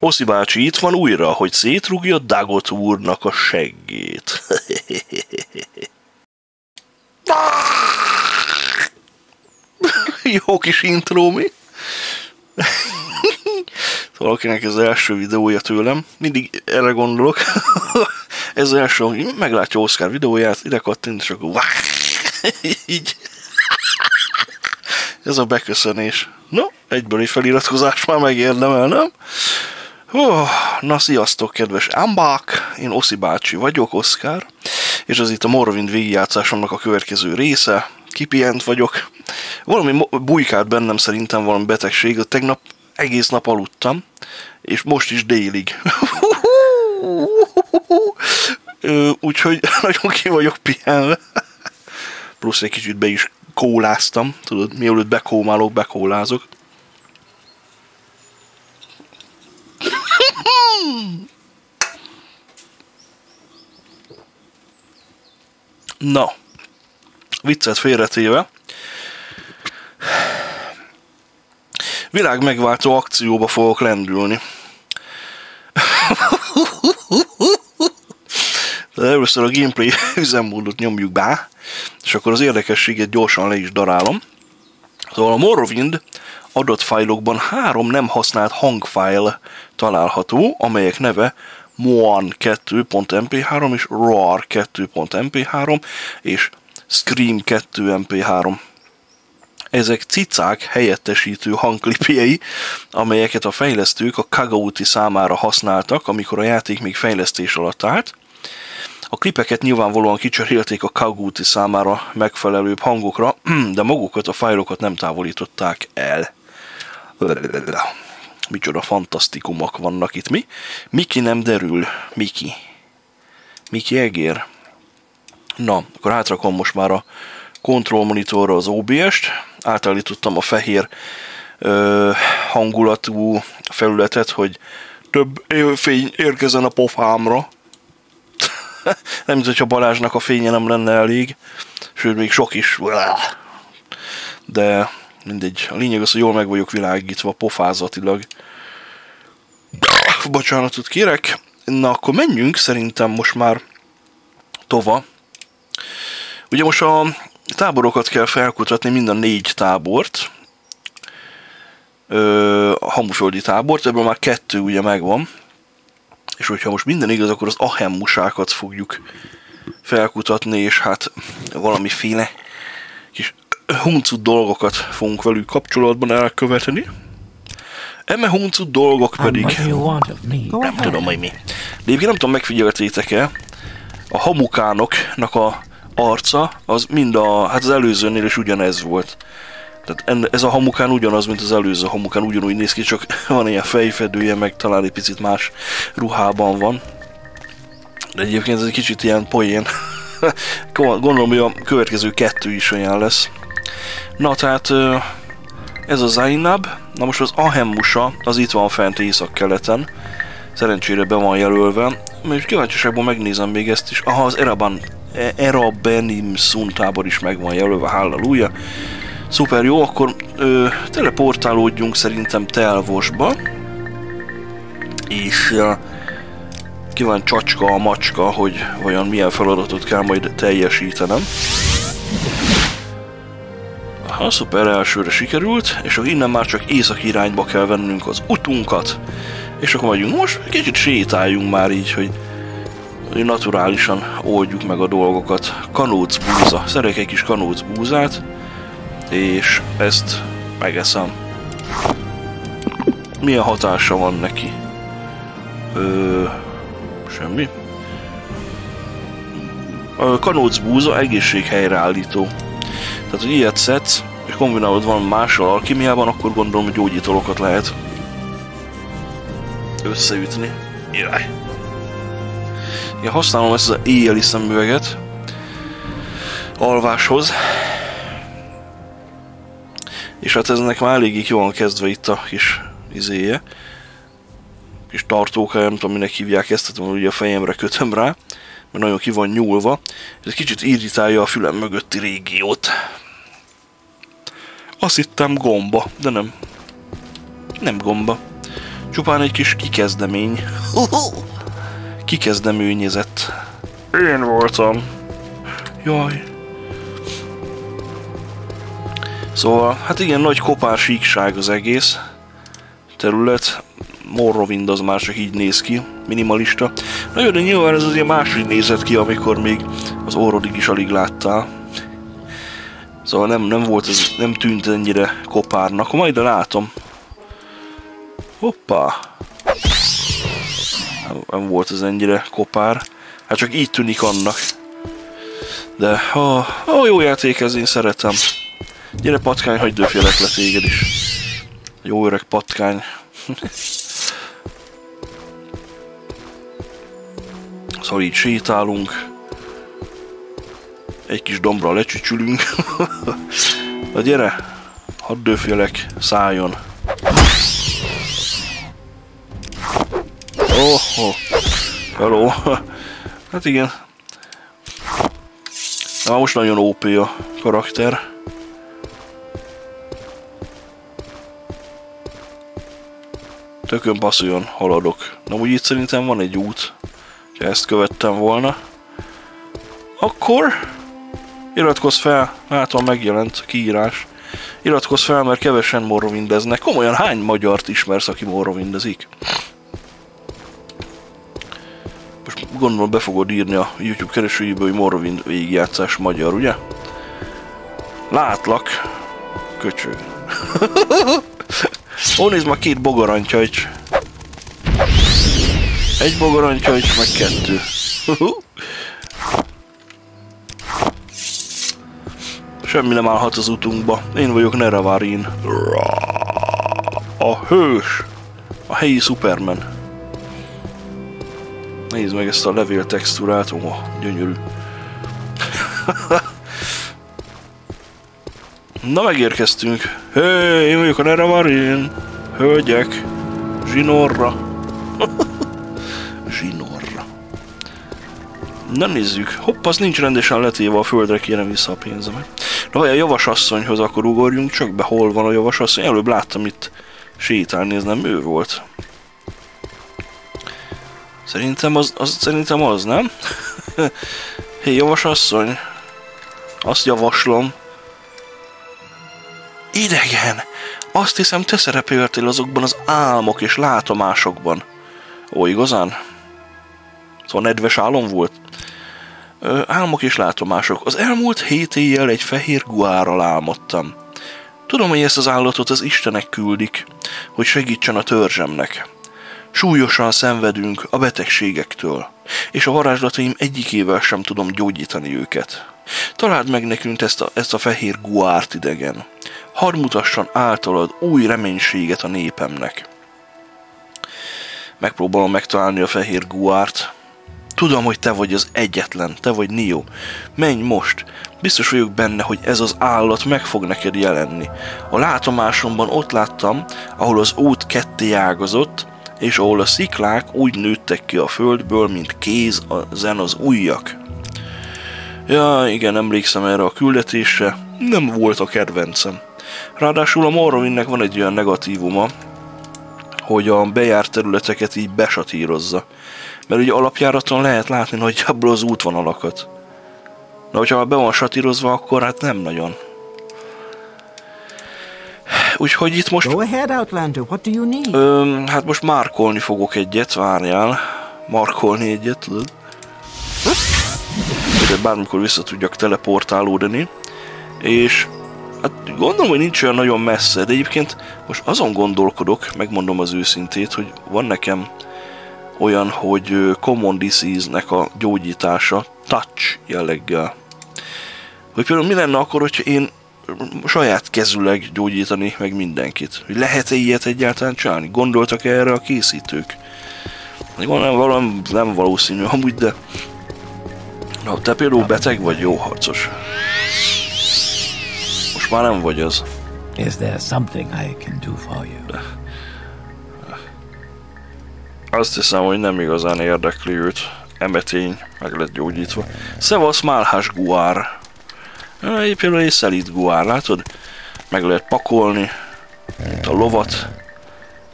Oszi bácsi itt van újra, hogy szétrúgja Dagoth úrnak a seggét. Jó kis intro, mi? Valakinek ez az első videója tőlem, mindig erre gondolok. Ez az első, meglátja Oszkár videóját, ide kattint, és akkor így. Ez a beköszönés. No, egyből egy feliratkozás már megérdemel, nem? Na, sziasztok, kedves Ambak! Én Oszi bácsi vagyok, Oszkár, és ez itt a Morrowind végigjátszásomnak a következő része. Kipihent vagyok. Valami bujkált bennem szerintem, valami betegség, tegnap egész nap aludtam, és most is délig. Úgyhogy nagyon ki vagyok pihenve. Plusz egy kicsit be is kóláztam, tudod, mielőtt bekómálok, bekólázok. Na, viccet félretéve, világ megváltó akcióba fogok lendülni. Először a gameplay üzemmódot nyomjuk be, és akkor az érdekességet gyorsan le is darálom. Szóval a Morrowind adatfájlokban 3 nem használt hangfájl található, amelyek neve moan2.mp3 és roar2.mp3 és scream2.mp3. Ezek cicák helyettesítő hangklipjei, amelyeket a fejlesztők a Kaguuti számára használtak, amikor a játék még fejlesztés alatt állt. A klipeket nyilvánvalóan kicserélték a Kaguuti számára megfelelőbb hangokra, de magukat a fájlokat nem távolították el. Micsoda fantasztikumok vannak itt, mi? Miki nem derül, Miki. Miki egér. Na, akkor átrakom most már a control monitorra az OBS-t, átállítottam a fehér hangulatú felületet, hogy több fény érkezzen a pofámra. Nem, mint hogyha Balázsnak a fénye nem lenne elég, sőt, még sok is. De mindegy, a lényeg az, hogy jól meg vagyok világítva pofázatilag. Bocsánatot kérek. Na, akkor menjünk szerintem most már tova. Ugye most a táborokat kell felkutatni, mind a 4 tábort. A hamuföldi tábort, ebből már 2 ugye megvan. És hogyha most minden igaz, akkor az ahemmusákat fogjuk felkutatni, és hát valamiféle kis huncut dolgokat fogunk velük kapcsolatban elkövetni. Eme huncut dolgok pedig... Nem tudom, hogy mi. De egyébként nem tudom, megfigyeltétek-e, a hamukánoknak a arca, az mind a... hát az előzőnél is ugyanez volt. Tehát ez a hamukán ugyanaz, mint az előző hamukán, ugyanúgy néz ki, csak van ilyen fejfedője, meg talán egy picit más ruhában van. De egyébként ez egy kicsit ilyen poén. Gondolom, hogy a következő 2 is olyan lesz. Na, tehát ez a Zainab. Na most az Ahemmusa, az itt van fent északkeleten. Szerencsére be van jelölve. És kíváncsiságból megnézem még ezt is. Aha, az Erabénim Szun tábor is meg van jelölve, halleluja. Szuper, jó, akkor teleportálódjunk szerintem Telvosba. És kíván csacska a macska, hogy vajon milyen feladatot kell majd teljesítenem. Aha, szuper, elsőre sikerült, és akkor innen már csak északi irányba kell vennünk az utunkat. És akkor megyünk most, kicsit sétáljunk már így, hogy naturálisan oldjuk meg a dolgokat. Kanóc búza, szerek egy kis kanóc búzát. És ezt megeszem. Milyen hatása van neki? Semmi. A kanóc búza egészséghelyreállító. Tehát, hogy ilyet szedsz, és kombinálod valami mással alkimiában, akkor gondolom, hogy gyógyítalokat lehet összeütni. Jaj. Én használom ezt az éjjeli szemüveget alváshoz. És hát eznek már elég jól kezdve itt a kis izéje. Kis tartóka, nem tudom, minek hívják ezt, tehát ugye a fejemre kötöm rá, mert nagyon ki van nyúlva. Ez kicsit irritálja a fülem mögötti régiót. Azt hittem gomba, de nem. Nem gomba. Csupán egy kis kikezdemény. Kikezdeményezett. Én voltam. Jaj. Szóval, hát igen, nagy kopársíkság az egész terület. Morrowind az már csak így néz ki, minimalista. Na jó, de nyilván ez azért máshogy nézett ki, amikor még az orrodig is alig láttál. Szóval nem volt ez, nem tűnt ennyire kopárnak. Majd látom. Hoppá! Nem volt ez ennyire kopár. Hát csak így tűnik annak. De, jó játék ez, én szeretem. Gyere patkány, hagyd döfjelek le téged is. Jó öreg patkány. Szóval így sétálunk. Egy kis dombra lecsücsülünk. Na gyere, hadd döfjelek, szálljon. Oh, hello. Hát igen. Na most nagyon OP a karakter. Tökön passzoljon, haladok. Na úgy itt szerintem van egy út. Ha ezt követtem volna. Akkor iratkozz fel, látom megjelent kiírás. Iratkozz fel, mert kevesen morrowindeznek. Komolyan hány magyart ismersz, aki morrowindezik? Most gondolom be fogod írni a YouTube keresőjéből, hogy Morrowind végigjátszás magyar, ugye? Látlak! Köcsög. Ó, nézd már, két bogarantyhajcs. Egy bogarantyhajcs, meg kettő. Semmi nem állhat az utunkba. Én vagyok Nerevarin. A hős. A helyi Superman. Nézd meg ezt a levél textúrát, ó, gyönyörű. Na, megérkeztünk. Hé, én vagyok a Nerevarin. Hölgyek, zsinórra. Zsinórra. Na nézzük. Hopp, az nincs rendesen letéve a földre, kérem vissza a pénzemet. Na, vagy a javasasszonyhoz akkor ugorjunk csak be, hol van a javasasszony. Előbb láttam itt sétálni, ez nem ő volt. Szerintem az, nem? Hé, javasasszony! Azt javaslom. Idegen! Azt hiszem, te szerepeltél azokban az álmok és látomásokban. Ó, igazán? Szóval nedves álom volt? Álmok és látomások. Az elmúlt 7 éjjel egy fehér guárral álmodtam. Tudom, hogy ezt az állatot az istenek küldik, hogy segítsen a törzsemnek. Súlyosan szenvedünk a betegségektől, és a varázslataim egyikével sem tudom gyógyítani őket. Találd meg nekünk ezt a fehér guárt, idegen. Hadd mutasson általad új reménységet a népemnek. Megpróbálom megtalálni a fehér guárt. Tudom, hogy te vagy az egyetlen, te vagy Neo. Menj most! Biztos vagyok benne, hogy ez az állat meg fog neked jelenni. A látomásomban ott láttam, ahol az út ketté ágazott, és ahol a sziklák úgy nőttek ki a földből, mint kéz ezen az ujjak. Ja, igen, emlékszem erre a küldetésre, nem volt a kedvencem. Ráadásul a Morrowindnek van egy olyan negatívuma, hogy a bejárt területeket így besatírozza. Mert ugye alapjáraton lehet látni nagyjából az útvonalakat. Na, hogyha be van satírozva, akkor hát nem nagyon. Úgyhogy itt most... hát most markolni fogok egyet, várjál. Markolni egyet, tudod? De bármikor vissza tudjak teleportálódni. És hát gondolom, hogy nincs olyan nagyon messze, de egyébként most azon gondolkodok, megmondom az őszintét, hogy van nekem olyan, hogy common disease-nek a gyógyítása touch jelleggel. Hogy például mi lenne akkor, hogyha én saját kezüleg gyógyítani meg mindenkit. Hogy lehet-e ilyet egyáltalán csinálni? Gondoltak -e erre a készítők? Nem valószínű amúgy, de... Na, te például beteg vagy, jó harcos? Most már nem vagy az. De. Azt hiszem, hogy nem igazán érdekli őt. Emetény, meg lett gyógyítva. Szevasz, málhás guár! Épp például egy szelíd guár, látod? Meg lehet pakolni. Itt a lovat.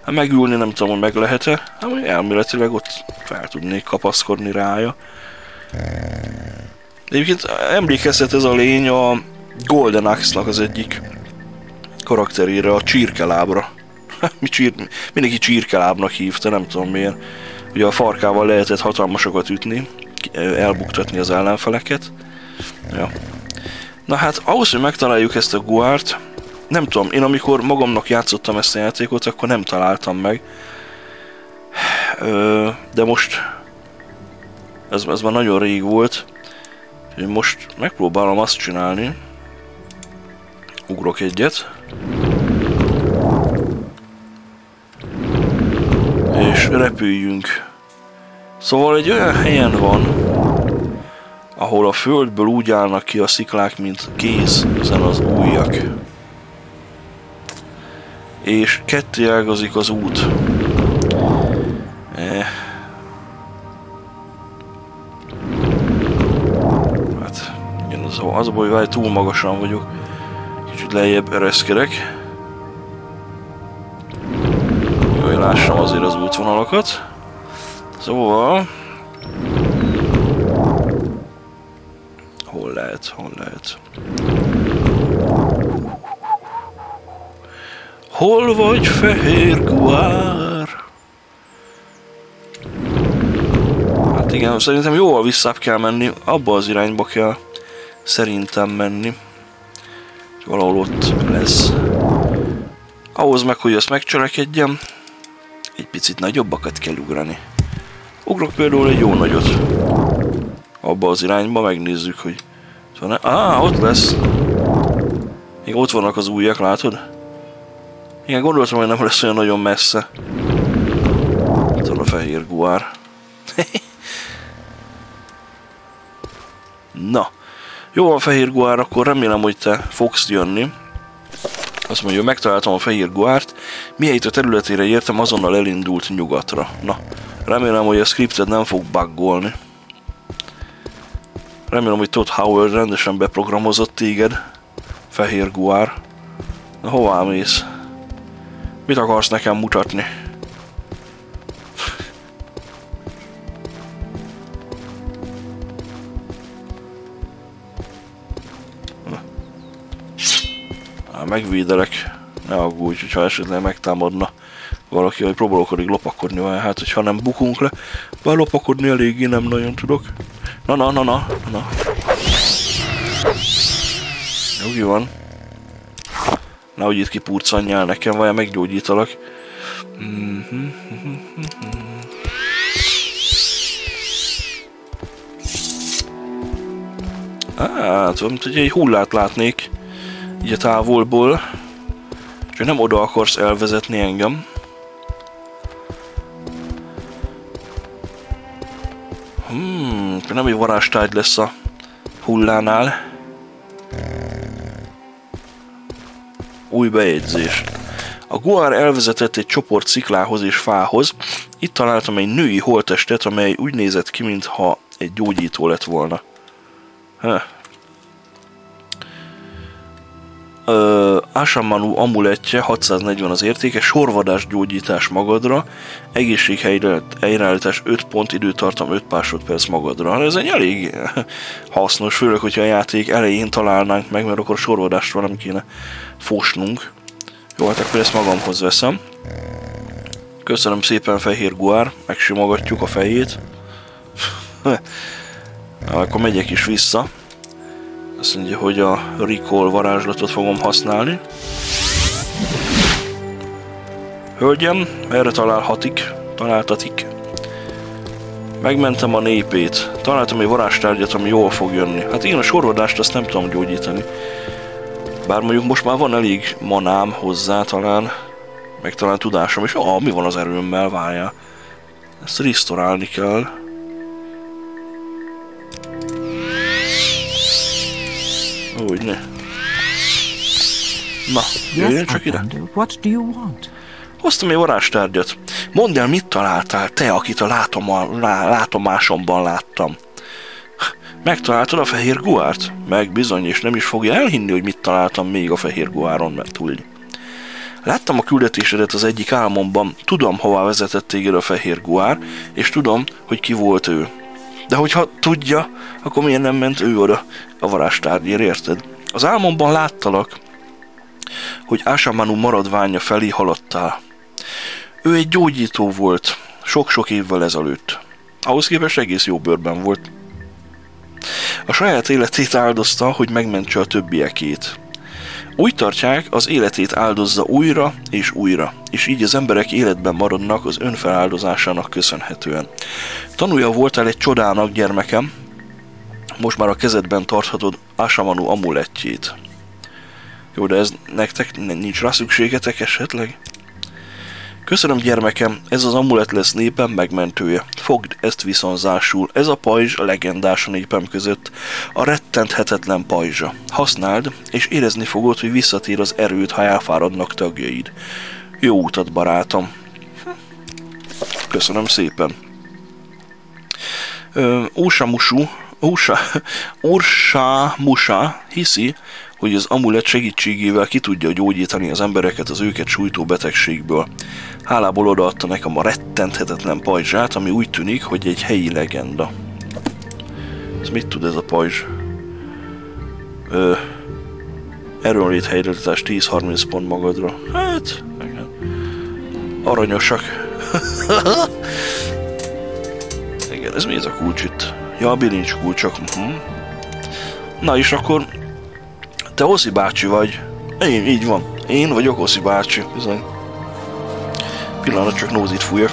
Hát megülni nem tudom, hogy meg lehet-e, de elméletileg ott fel tudnék kapaszkodni rája. Egyébként emlékeztet ez a lény a Golden Axe-nak az egyik karakterére, a csirkelábra. Mindenki csirkelábnak hívta, nem tudom miért. Ugye a farkával lehetett hatalmasokat ütni, elbuktatni az ellenfeleket. Ja. Na hát ahhoz, hogy megtaláljuk ezt a guárt, nem tudom, én amikor magamnak játszottam ezt a játékot, akkor nem találtam meg. De most... Ez már nagyon rég volt. Én most megpróbálom azt csinálni. Ugrok egyet. És repüljünk. Szóval egy olyan helyen van, ahol a földből úgy állnak ki a sziklák, mint kéz, ezen az ujjak. És ketté ágazik az út. Hát, az a baj, hogy túl magasan vagyok. Kicsit lejjebb ereszkedek. Hogy lássam azért az útvonalakat. Szóval... Hol lehet? Hol vagy, fehér guár? Hát igen, szerintem jóval visszább kell menni, abba az irányba kell szerintem menni. Valahol ott lesz. Ahhoz meg, hogy ezt megcselekedjem, egy picit nagyobbakat kell ugrani. Ugrok például egy jó nagyot. Abba az irányba megnézzük, hogy... ott lesz! Még ott vannak az ujjak, látod? Igen, gondoltam, hogy nem lesz olyan nagyon messze. Itt van a fehér guár. Na. Jó van, fehér guár, akkor remélem, hogy te fogsz jönni. Azt mondja, hogy megtaláltam a fehér guárt. Mihelyt a területére értem, azonnal elindult nyugatra. Na. Remélem, hogy a scripted nem fog buggolni. Remélem, hogy Todd Howard rendesen beprogramozott téged. Fehér guár. Na, hová mész? Mit akarsz nekem mutatni? Megvédelek. Ne aggódj, hogyha esetleg megtámadna valaki, hogy próbálkodik lopakodni, vagy hát, hogyha nem bukunk le. Bár lopakodni eléggé nem nagyon tudok. Na. Úgy van. Nehogy itt kipurcanjál nekem, vajon meggyógyítalak. Tudom, hogy egy hullát látnék, így a távolból. Csak nem oda akarsz elvezetni engem. Nem egy varázstárgy lesz a hullánál. Új bejegyzés. A guár elvezetett egy csoport sziklához és fához. Itt találtam egy női holttestet, amely úgy nézett ki, mintha egy gyógyító lett volna. Ashamanu amuletje, 640 az értéke, sorvadás gyógyítás magadra, egészséghelyreállítás 5 pont, időtartam 5 másodperc magadra. Ez egy elég hasznos, főleg, hogyha a játék elején találnánk meg, mert akkor sorvadástól nem kéne fosnunk. Jó, hát akkor ezt magamhoz veszem. Köszönöm szépen, fehér guár, megsimogatjuk a fejét. Akkor megyek is vissza. Azt mondja, hogy a recall varázslatot fogom használni. Hölgyem, erre találtatik. Megmentem a népét. Találtam egy varázstárgyat, ami jól fog jönni. Hát én a sorvadást azt nem tudom gyógyítani. Bár mondjuk most már van elég manám hozzá talán. Meg talán tudásom is. Mi van az erőmmel? Várjál. Ezt restaurálni kell. Úgy ne. Na, jöjjön csak ide. Hoztam egy varázstárgyat. Mondd el, mit találtál, te, akit a látomásomban láttam. Megtaláltad a fehér guárt? Meg bizony, és nem is fogja elhinni, hogy mit találtam még a fehér guáron, mert túl. Láttam a küldetésedet az egyik álmomban, tudom, hová vezetett téged a fehér guár, és tudom, hogy ki volt ő. De hogyha tudja, akkor miért nem ment ő oda a varázstárgyért, érted? Az álmomban láttalak, hogy Ashamanu maradványa felé haladtál. Ő egy gyógyító volt, sok-sok évvel ezelőtt. Ahhoz képest egész jó bőrben volt. A saját életét áldozta, hogy megmentse a többiekét. Úgy tartják, az életét áldozza újra, és így az emberek életben maradnak az önfeláldozásának köszönhetően. Tanulja voltál egy csodának, gyermekem, most már a kezedben tarthatod Ashamanu amulettjét. Jó, de ez nektek nincs rá szükségetek esetleg? Köszönöm, gyermekem, ez az amulett lesz népem megmentője. Fogd ezt viszonzásul, ez a pajzs a legendás a népem között, a rettenthetetlen pajzsa. Használd, és érezni fogod, hogy visszatér az erőd, ha elfáradnak tagjaid. Jó utat, barátom. Köszönöm szépen. Ursa Musa hiszi, hogy az amulett segítségével ki tudja gyógyítani az embereket az őket sújtó betegségből. Hálából odaadta nekem a rettenthetetlen pajzsát, ami úgy tűnik, hogy egy helyi legenda. Ez mit tud ez a pajzs? Erőnlét helyreállítás 10-30 pont magadra. Hát, igen. Aranyosak. Igen, ez mi ez a kulcs itt? Ja, a bilincs kulcsok. Na és akkor... Te Oszi bácsi vagy. Én, így van. Én vagyok Oszi bácsi. Bizony. Pillanat, csak nózit fújok.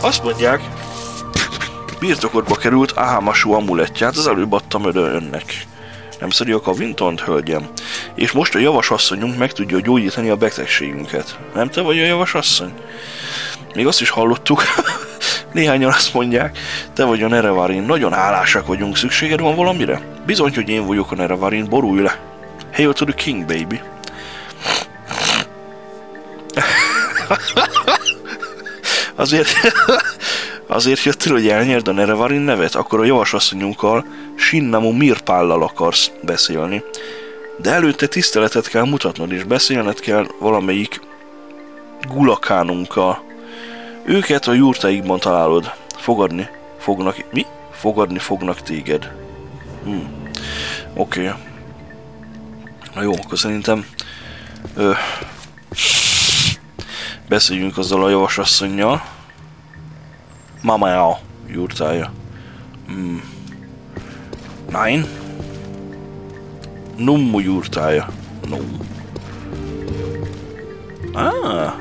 Azt mondják, birtokodba került Ahemmusa amulettját, az előbb adtam oda önnek. Nem szedjük a Wintont, hölgyem. És most a javasasszonyunk meg tudja gyógyítani a betegségünket. Nem te vagy a javasasszony? Még azt is hallottuk, néhányan azt mondják, te vagy a Nerevarin, nagyon hálásak vagyunk, szükséged van valamire? Bizony, hogy én vagyok a Nerevarin, borulj le. Hail to the king, baby. Azért jöttél, hogy elnyerd a Nerevarin nevet, akkor a javasasszonyunkkal, Sinnammu Mirpállal akarsz beszélni. De előtte tiszteletet kell mutatnod, és beszélned kell valamelyik gulakánunkkal. Őket a jurtáikban találod. Fogadni fognak téged. Oké. Na jó, akkor szerintem beszéljünk azzal a javasasszonnyal. Mamája jurtája. Nein. Nummu jurtája.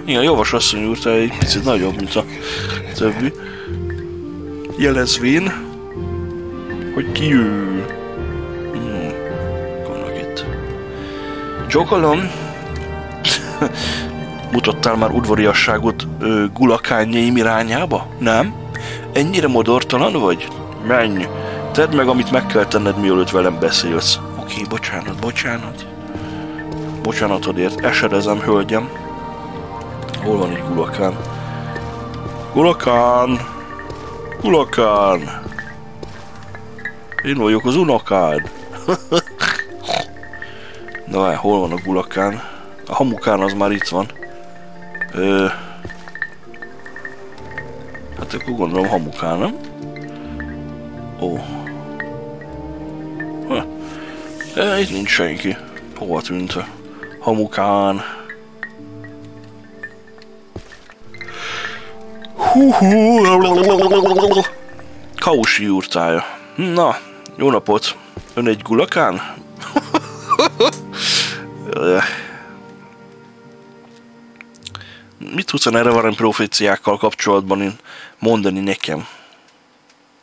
Igen, javasasszony úrta egy picit nagyobb, mint a többi. Jelezvén, hogy ki ő. Vannak itt. Csokolom. Mutattál már udvariasságot gulakányaim irányába? Nem? Ennyire modortalan vagy? Menj! Tedd meg, amit meg kell tenned, mielőtt velem beszélsz. Oké, bocsánat. Bocsánatodért, esedezem, hölgyem. Hol van egy gulakán? Gulakán! Én vagyok az unokád! Na várj, hol van a gulakán? A hamukán az már itt van. Hát akkor gondolom hamukán, nem? Ó. Itt nincs senki. Hova tűnt? Hamukán. Kausi jurtája. Na, jó napot. Ön egy gulakán? Mit tudsz a Nerevarin proféciákkal kapcsolatban mondani nekem?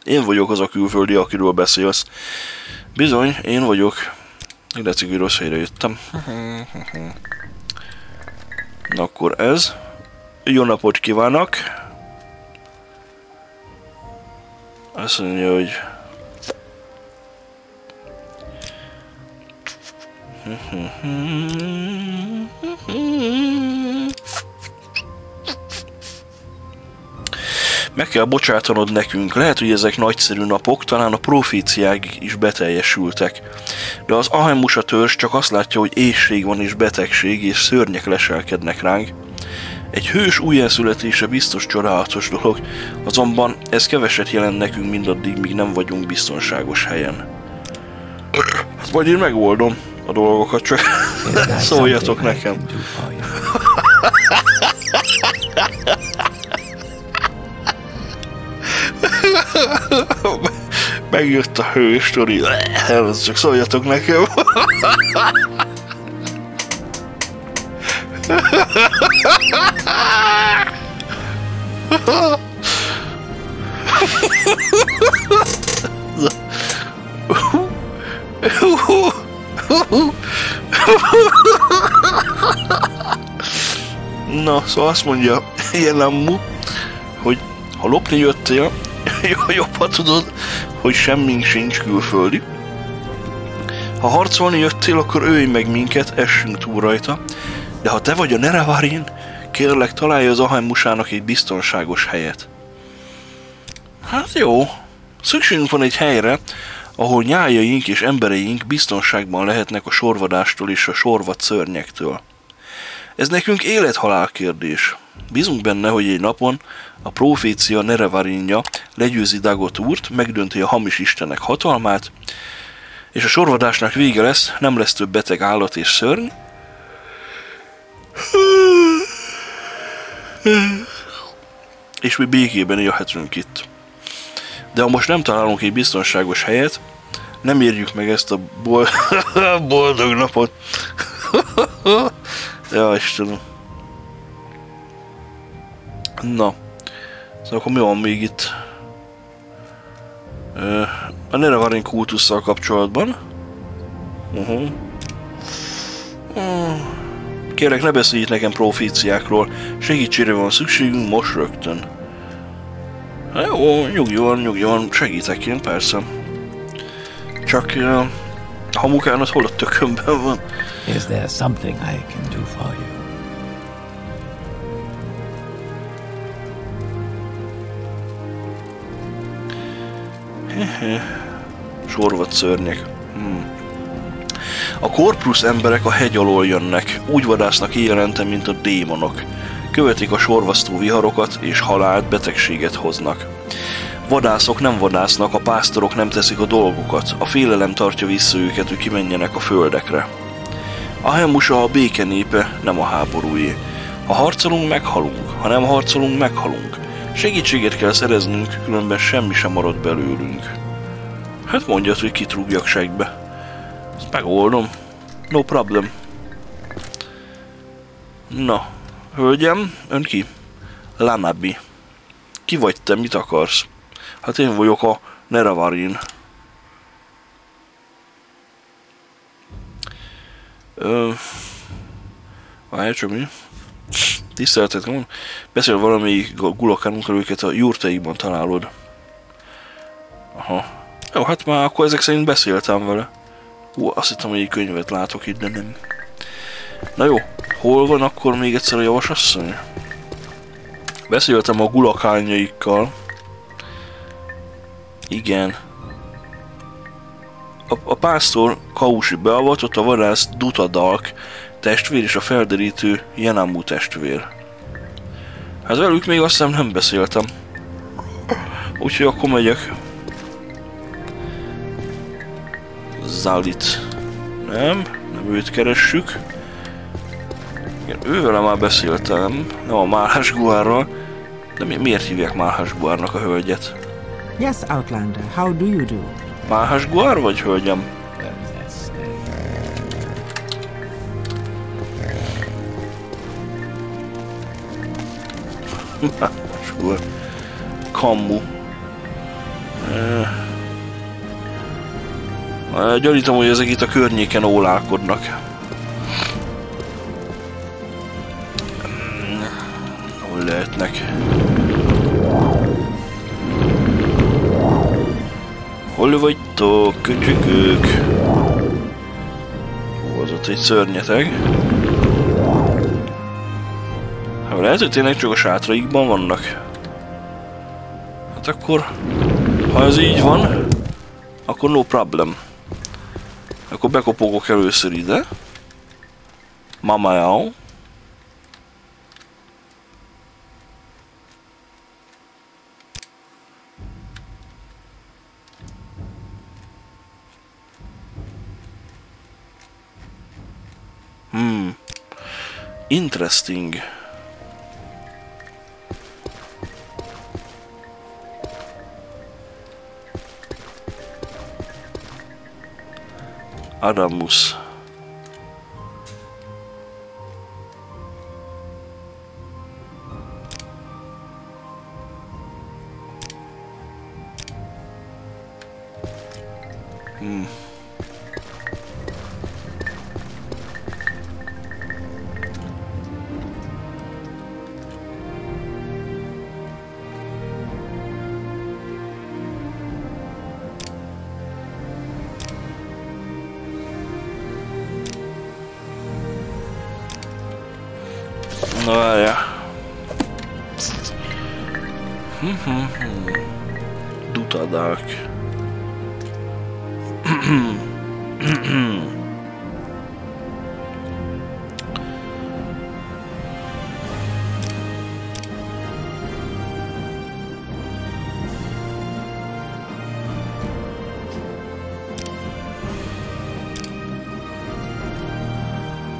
Én vagyok az a külföldi, akiről beszélsz. Bizony, én vagyok. Illetve, hogy rossz helyre jöttem. Na akkor ez. Jó napot kívánok! Azt mondja, hogy... Meg kell bocsátanod nekünk, lehet, hogy ezek nagyszerű napok, talán a proféciák is beteljesültek. De az Ahemmusa törzs csak azt látja, hogy éhség van és betegség, és szörnyek leselkednek ránk. Egy hős újjászületése biztos csodálatos dolog, azonban ez keveset jelent nekünk mindaddig, míg nem vagyunk biztonságos helyen. Vagy én megoldom a dolgokat, csak szóljatok nekem. Megjött a hős sztori, csak szóljatok nekem. Na, szóval azt mondja Sinnammu, hogy ha lopni jöttél, jobban tudod, hogy semmink sincs külföldi. Ha harcolni jöttél, akkor ölj meg minket, essünk túl rajta. De ha te vagy a Nerevarin, kérlek, találj az Ahemmusának egy biztonságos helyet. Hát jó. Szükségünk van egy helyre, ahol nyájaink és embereink biztonságban lehetnek a sorvadástól és a sorvad szörnyektől. Ez nekünk élethalál kérdés. Bízunk benne, hogy egy napon a profécia Nerevarinja legyőzi Dagoth Urt, megdönti a hamis istenek hatalmát, és a sorvadásnak vége lesz, nem lesz több beteg állat és szörny. És mi békében élhetünk itt. De ha most nem találunk egy biztonságos helyet, nem érjük meg ezt a boldog napot. Ja, Istenem. Na. Szóval akkor mi van még itt? A Nerevarin kultusszal kapcsolatban. Kérlek, ne beszélj itt nekem proféciákról. Segítségre van szükségünk most rögtön. Na jó, nyugodjon, segítek én, persze. Csak a hamukán az hol a tökönben van? Is there something I can do for you? Sorvad szörnyek. A korprusz emberek a hegy alól jönnek, úgy vadásznak éjjelente, mint a démonok. Követik a sorvasztó viharokat, és halált, betegséget hoznak. Vadászok nem vadásznak, a pásztorok nem teszik a dolgukat, a félelem tartja vissza őket, hogy kimenjenek a földekre. Ahemmusa a béke népe, nem a háborújé. Ha harcolunk, meghalunk, ha nem harcolunk, meghalunk. Segítséget kell szereznünk, különben semmi sem marad belőlünk. Hát mondjad, hogy kit rúgjak segbe. Ezt megoldom. No problem. Na, hölgyem, ön ki? Lanabi. Ki vagy te, mit akarsz? Hát én vagyok a Nerevarin. Várj, csak mi? Tiszteletet, mond. Beszél valamelyik gulakánunkra, őket a jurtaikban találod. Aha. Jó, hát már akkor ezek szerint beszéltem vele. Azt hittem, hogy egy könyvet látok itt, de nem. Na jó, hol van akkor még egyszer a javasasszony? Beszéltem a gulakányaikkal. Igen. A pásztor Kausi beavatott, a vadász Dutadalk testvér és a felderítő Sinnammu testvér. Hát velük még azt hiszem nem beszéltem. Úgyhogy akkor megyek. Zalit. Nem őt keressük. Igen, ővel már beszéltem, nem a Málhásguárral. De miért hívják Málhásguárnak a hölgyet? Yes, Outlander, how do you do? Málhásguár vagy hölgyem? Málhásguár. Kammu. Gyanítom, hogy ezek itt a környéken ólálkodnak. Hol lehetnek? Hol vagytok, köcsögök? Az ott egy szörnyeteg. Hát lehet, hogy tényleg csak a sátraikban vannak. Hát akkor, ha ez így van, akkor no problem. Akkor bekopogok először ide. Mamajau. Interesting. Ahemmusa.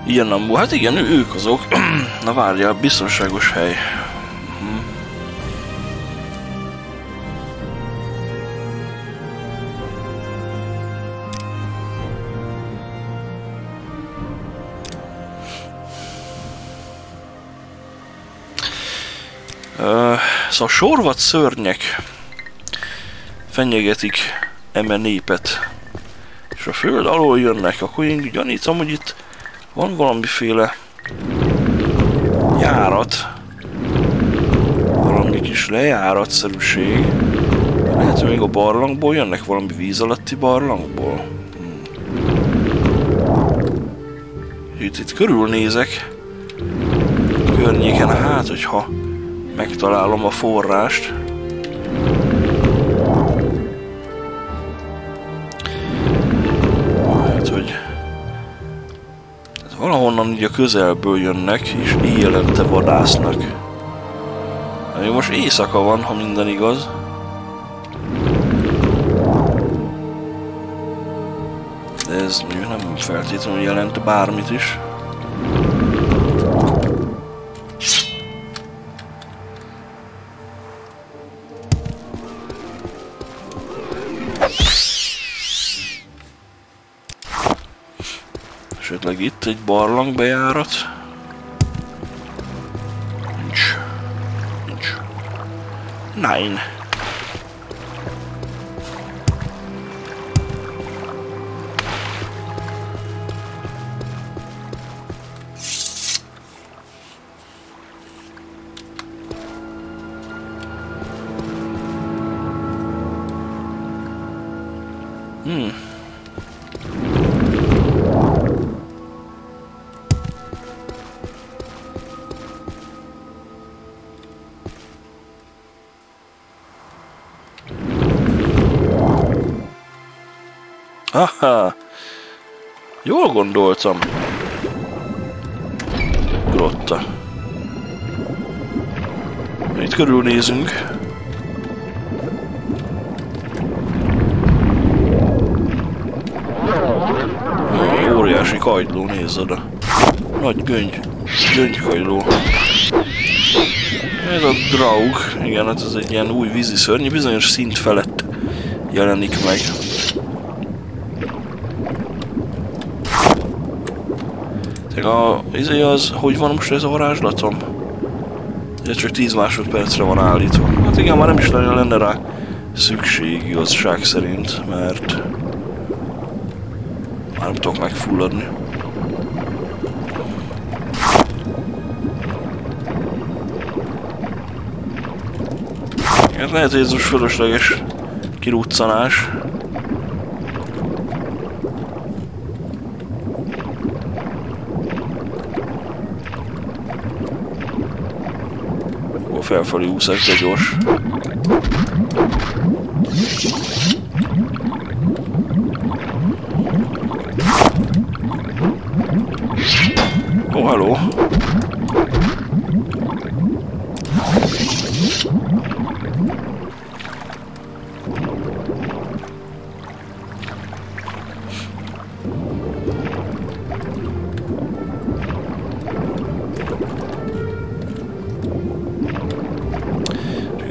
Igen, nem, hát igen, ők azok. Na várjál, biztonságos hely. Szóval sorvad szörnyek fenyegetik eme népet, és a föld alól jönnek, akkor én gyanítom, hogy itt van valamiféle járat, valami kis lejáratszerűség. Lehet, hogy még a barlangból jönnek, valami víz alatti barlangból. Itt körülnézek környéken, hát hogyha megtalálom a forrást. Valahonnan így a közelből jönnek, és éjjelente vadásznak. Ami most éjszaka van, ha minden igaz. De ez még nem feltétlenül jelent bármit is. Esetleg itt egy barlangbejárat. Nincs. Nincs. Nein. Haha, jól gondoltam. Grotta. Itt körülnézünk. Óriási kagyló, nézz oda. Nagy göngy. Göngy-kagyló. Ez a draug. Igen, hát ez egy ilyen új vízi szörny, bizonyos szint felett jelenik meg. Izé az, hogy van most ez a varázslatom? Ez csak 10 másodpercre van állítva. Hát igen, már nem is lenne rá szükség igazság szerint, mert már nem tudok megfulladni. Hát lehet, hogy ez most fölösleges kiruccanás. Felfelé úszás, de gyors. Ó, halló!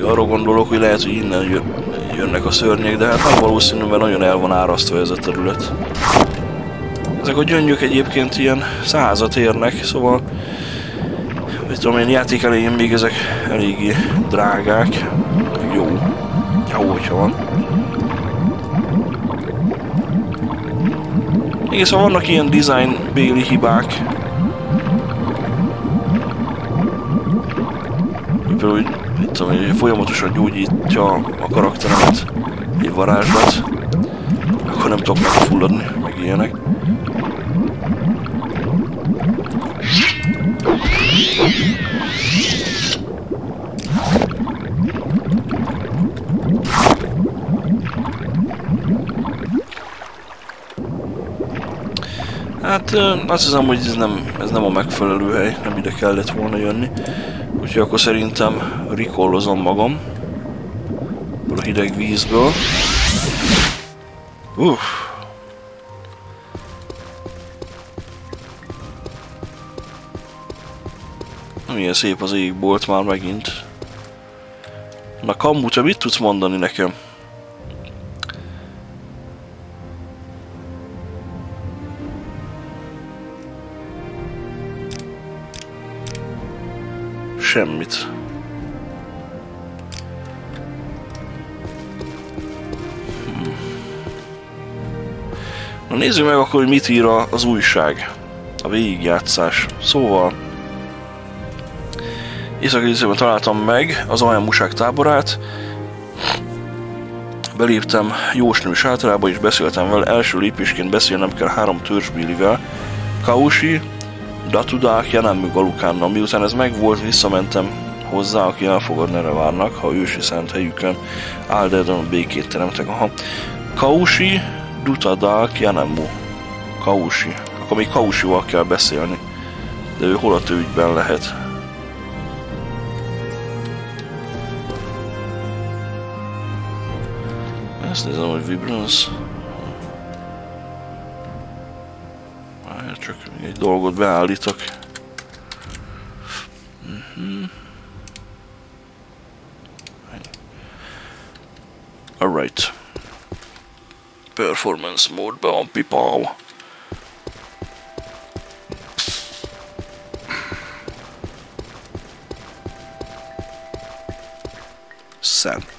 Arról gondolok, hogy lehet, hogy innen jönnek a szörnyek, de hát nem valószínű, mert nagyon el van árasztva ez a terület. Ezek a gyöngyök egyébként ilyen 100-at érnek, szóval mit tudom én, játék elején még ezek eléggé drágák. Jó, jó, hogyha van. Igen, szóval vannak ilyen design-béli hibák. Például, mit tudom én, folyamatosan gyógyítja a karakteremet egy varázslat, akkor nem tudok megfulladni, meg ilyenek. Hát azt hiszem, hogy ez nem a megfelelő hely, nem ide kellett volna jönni. Úgyhogy akkor szerintem rikollozom magam a hideg vízből. Uff. Milyen szép az égbolt már megint. Na Kammu, te mit tudsz mondani nekem? Semmit. Na nézzük meg akkor, hogy mit ír az újság. A végigjátszás. Szóval... északi részében találtam meg az Ahemmusa táborát. Beléptem jósnő sátorába és beszéltem vele. Első lépésként beszélnem kell 3 törzsbélivel. Kaushi, Datudák, Jenemű Galukánnal. Miután ez megvolt, visszamentem hozzá, aki elfogad Nerevárnak, ha ősi szent helyükön Ald Daedrothon békét teremtek. Aha. Kaushi, Datudák, Jenemű. Kaushi. Akkor még Kausival kell beszélni. De ő hol a tő ügyben lehet? Ezt nézem, hogy Vibrance. Csak egy dolgot beállítok. Alright. Performance mode on people. Szent.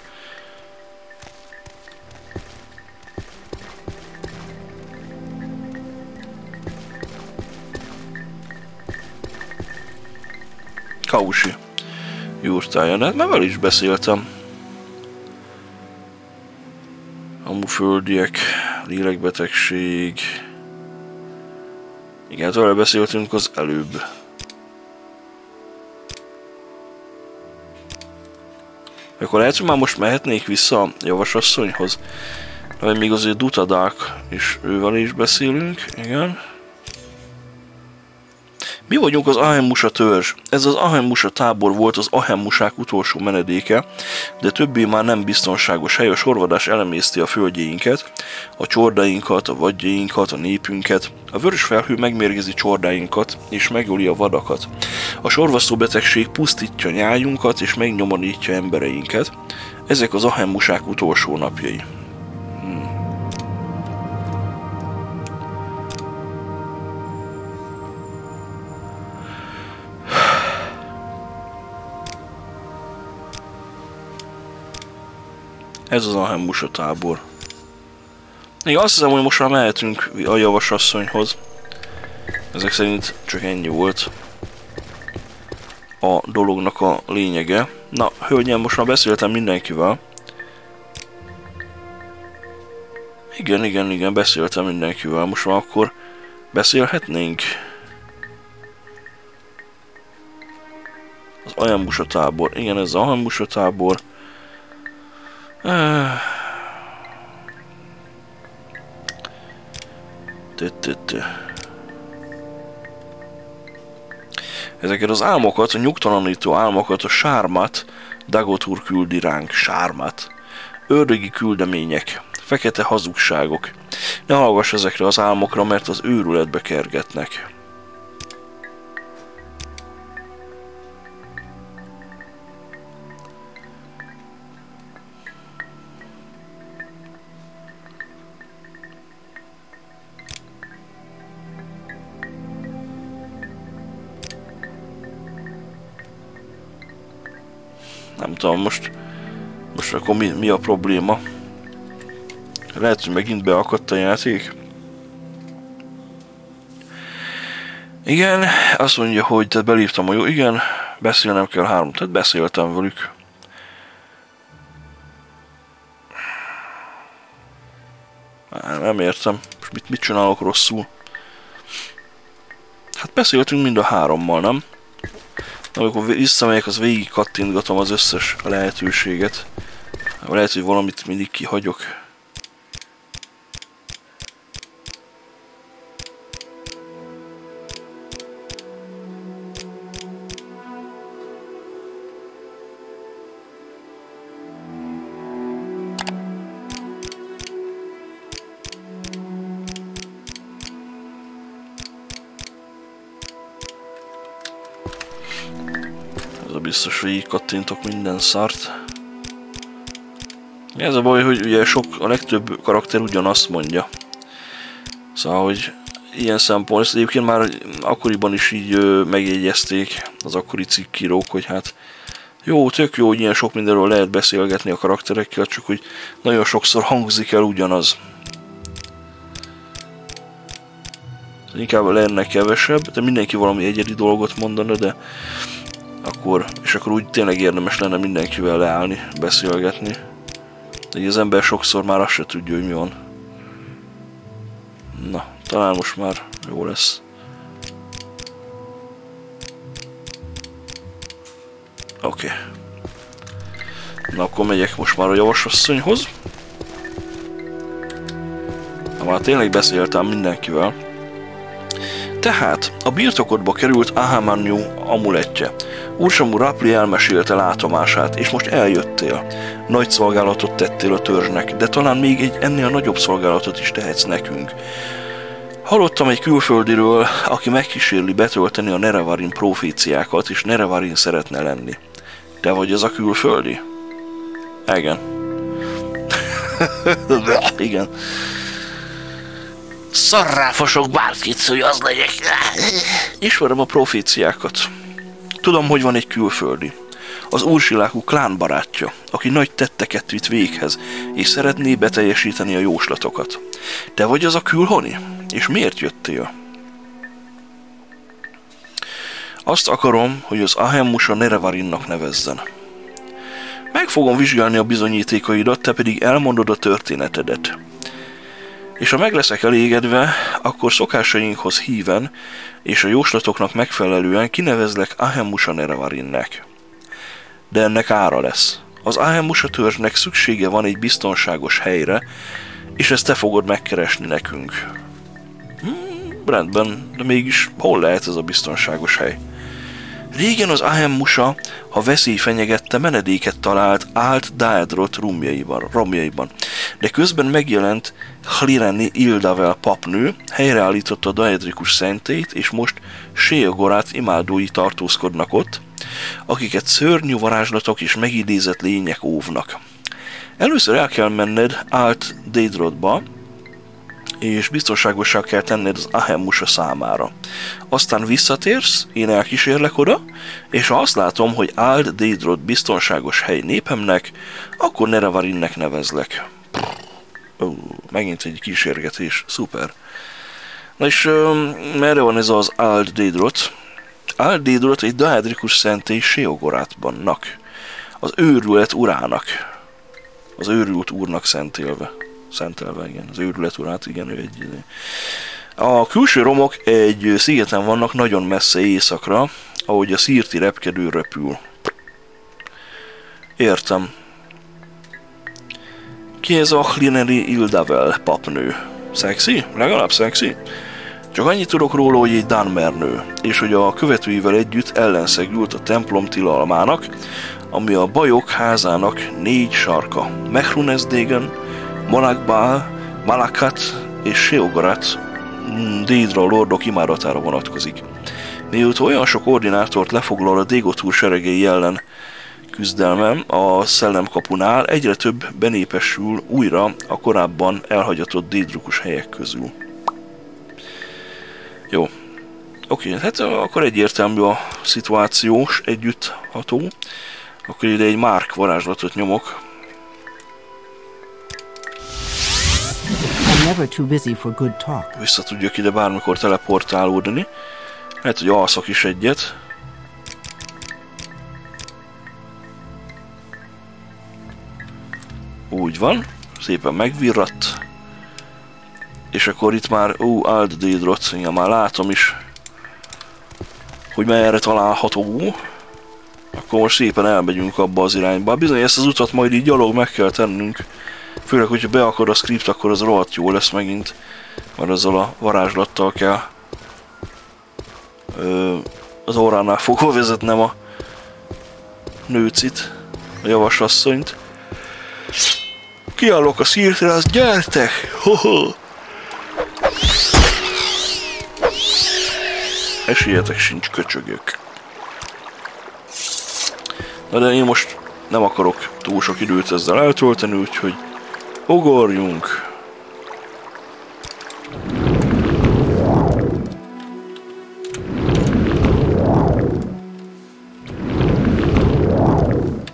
Kaushi jurtáján, hát már vele is beszéltem. Amuföldiek, lélekbetegség. Igen, hát vele beszéltünk az előbb. Akkor lehet, hogy már most mehetnék vissza a javasasszonyhoz. Vagy még azért Datudák, és ővel is beszélünk, igen. Mi vagyunk az Ahemmusa törzs. Ez az Ahemmusa tábor volt az Ahemmusák utolsó menedéke, de többé már nem biztonságos hely, a sorvadás elemészti a földjeinket, a csordáinkat, a vadjainkat, a népünket. A vörös felhő megmérgezi csordáinkat, és megöli a vadakat. A sorvasztó betegség pusztítja nyájunkat, és megnyomorítja embereinket. Ezek az Ahemmusák utolsó napjai. Ez az Ahemmusa tábor. Még azt hiszem, hogy most már mehetünk a javasasszonyhoz. Ezek szerint csak ennyi volt a dolognak a lényege. Na, hölgyem, most már beszéltem mindenkivel. Igen, beszéltem mindenkivel. Most már akkor beszélhetnénk. Az Ahemmusa tábor. Igen, ez az Ahemmusa tábor. Ezeket az álmokat, a nyugtalanító álmokat a Sharmat, Dagoth Ur küldi ránk. Sharmat. Ördögi küldemények. Fekete hazugságok. Ne hallgass ezekre az álmokra, mert az őrületbe kergetnek. Nem tudom, most akkor mi a probléma? Lehet, hogy megint beakadt a játék. Igen, azt mondja, hogy tehát beléptem a jó. Igen, beszélnem kell három. Tehát beszéltem velük. Nem értem. Most mit csinálok rosszul? Hát beszéltünk mind a hárommal, nem? Amikor visszamegyek, az végig kattintgatom az összes lehetőséget. Lehet, hogy valamit mindig kihagyok. Biztos, hogy így kattintok minden szart. Ez a baj, hogy ugye a legtöbb karakter ugyanazt mondja. Szóval, hogy ilyen szempont, ezt egyébként már akkoriban is így megjegyezték az akkori cikkírók, hogy hát jó, tök jó, hogy ilyen sok mindenről lehet beszélgetni a karakterekkel, csak hogy nagyon sokszor hangzik el ugyanaz. Inkább lenne kevesebb, de mindenki valami egyedi dolgot mondana, de és akkor úgy tényleg érdemes lenne mindenkivel leállni, beszélgetni. De az ember sokszor már azt se tudja, hogy mi van. Na, talán most már jó lesz. Oké. Na, akkor megyek most már a javasasszonyhoz. Na, már tényleg beszéltem mindenkivel. Tehát, a birtokodba került Ahemmusa amuletje. Ursamu Rapli elmesélte látomását, és most eljöttél. Nagy szolgálatot tettél a törzsnek, de talán még egy ennél nagyobb szolgálatot is tehetsz nekünk. Hallottam egy külföldiről, aki megkísérli betölteni a Nerevarin proféciákat, és Nerevarin szeretne lenni. Te vagy ez a külföldi? Igen. Igen. Szarrá fosok bárkit, hogy az legyek. Ismerem a proféciákat. Tudom, hogy van egy külföldi. Az Urshilaku klán barátja, aki nagy tetteket vitt véghez, és szeretné beteljesíteni a jóslatokat. Te vagy az a külhoni? És miért jöttél? Azt akarom, hogy az Ahemmusa Nerevarinnak nevezzen. Meg fogom vizsgálni a bizonyítékaidat, te pedig elmondod a történetedet. És ha meg leszek elégedve, akkor szokásainkhoz híven és a jóslatoknak megfelelően kinevezlek Ahemmusa Nerevarinnek. De ennek ára lesz. Az Ahemmusa törzsnek szüksége van egy biztonságos helyre, és ezt te fogod megkeresni nekünk. Rendben, de mégis hol lehet ez a biztonságos hely? Régen az Ahemmusa, ha veszély fenyegette, menedéket talált Ald Daedroth romjaiban, de közben megjelent Hlireni Indavel papnő, helyreállította a daedrikus szentélyt, és most Sheogorath imádói tartózkodnak ott, akiket szörnyű varázslatok és megidézett lények óvnak. Először el kell menned Ald Daedrothba, és biztonságossá kell tenned az Ahemmusa számára. Aztán visszatérsz, én elkísérlek oda, és ha azt látom, hogy Ald Daedroth biztonságos hely népemnek, akkor Nerevarinnek nevezlek. Ó, megint egy kísérgetés, szuper. Na és merre van ez az Ald Daedroth? Ald Daedroth egy daedrikus szentély Sheogorathbannak, az őrület urának, az őrült úrnak szentelve, igen, az őrület urát, igen, ő egy... A külső romok egy szigeten vannak nagyon messze éjszakra, ahogy a szírti repkedő repül. Értem. Ki ez a Hlireni Indavel papnő? Szexi? Legalább szexi? Csak annyit tudok róla, hogy egy dánmernő, és hogy a követőivel együtt ellenszegült a templom tilalmának, ami a bajok házának 4 sarka. Mehrunes Dagon, Molag Bal, Malakat és Sheogorath Dédra lordok imádatára vonatkozik. Mióta olyan sok ordinátort lefoglal a Dagoth Ur seregei ellen küzdelmem a szellemkapunál, egyre több benépesül újra a korábban elhagyatott dédrukus helyek közül. Jó. Oké, hát akkor egyértelmű a szituációs együttható. Akkor ide egy márk varázslatot nyomok. Vissza tudjak ide bármikor teleportálódni. Lehet, hogy alszok is egyet. Úgy van. Szépen megvirradt. És akkor itt már, Ald Daedroth, igen, már látom is, hogy merre található. Akkor most szépen elmegyünk abba az irányba. Bizony, ezt az utat majd így gyalog meg kell tennünk. Főleg, hogyha beakad a script, akkor az rohadt jó lesz megint. Mert azzal a varázslattal kell az óránál fogva vezetnem a nőcit, a javasasszonyt. Kiállok a szírtrász, gyertek! Ho-ho! Esélyetek sincs, köcsögök. Na de én most nem akarok túl sok időt ezzel eltölteni, úgyhogy ugorjunk.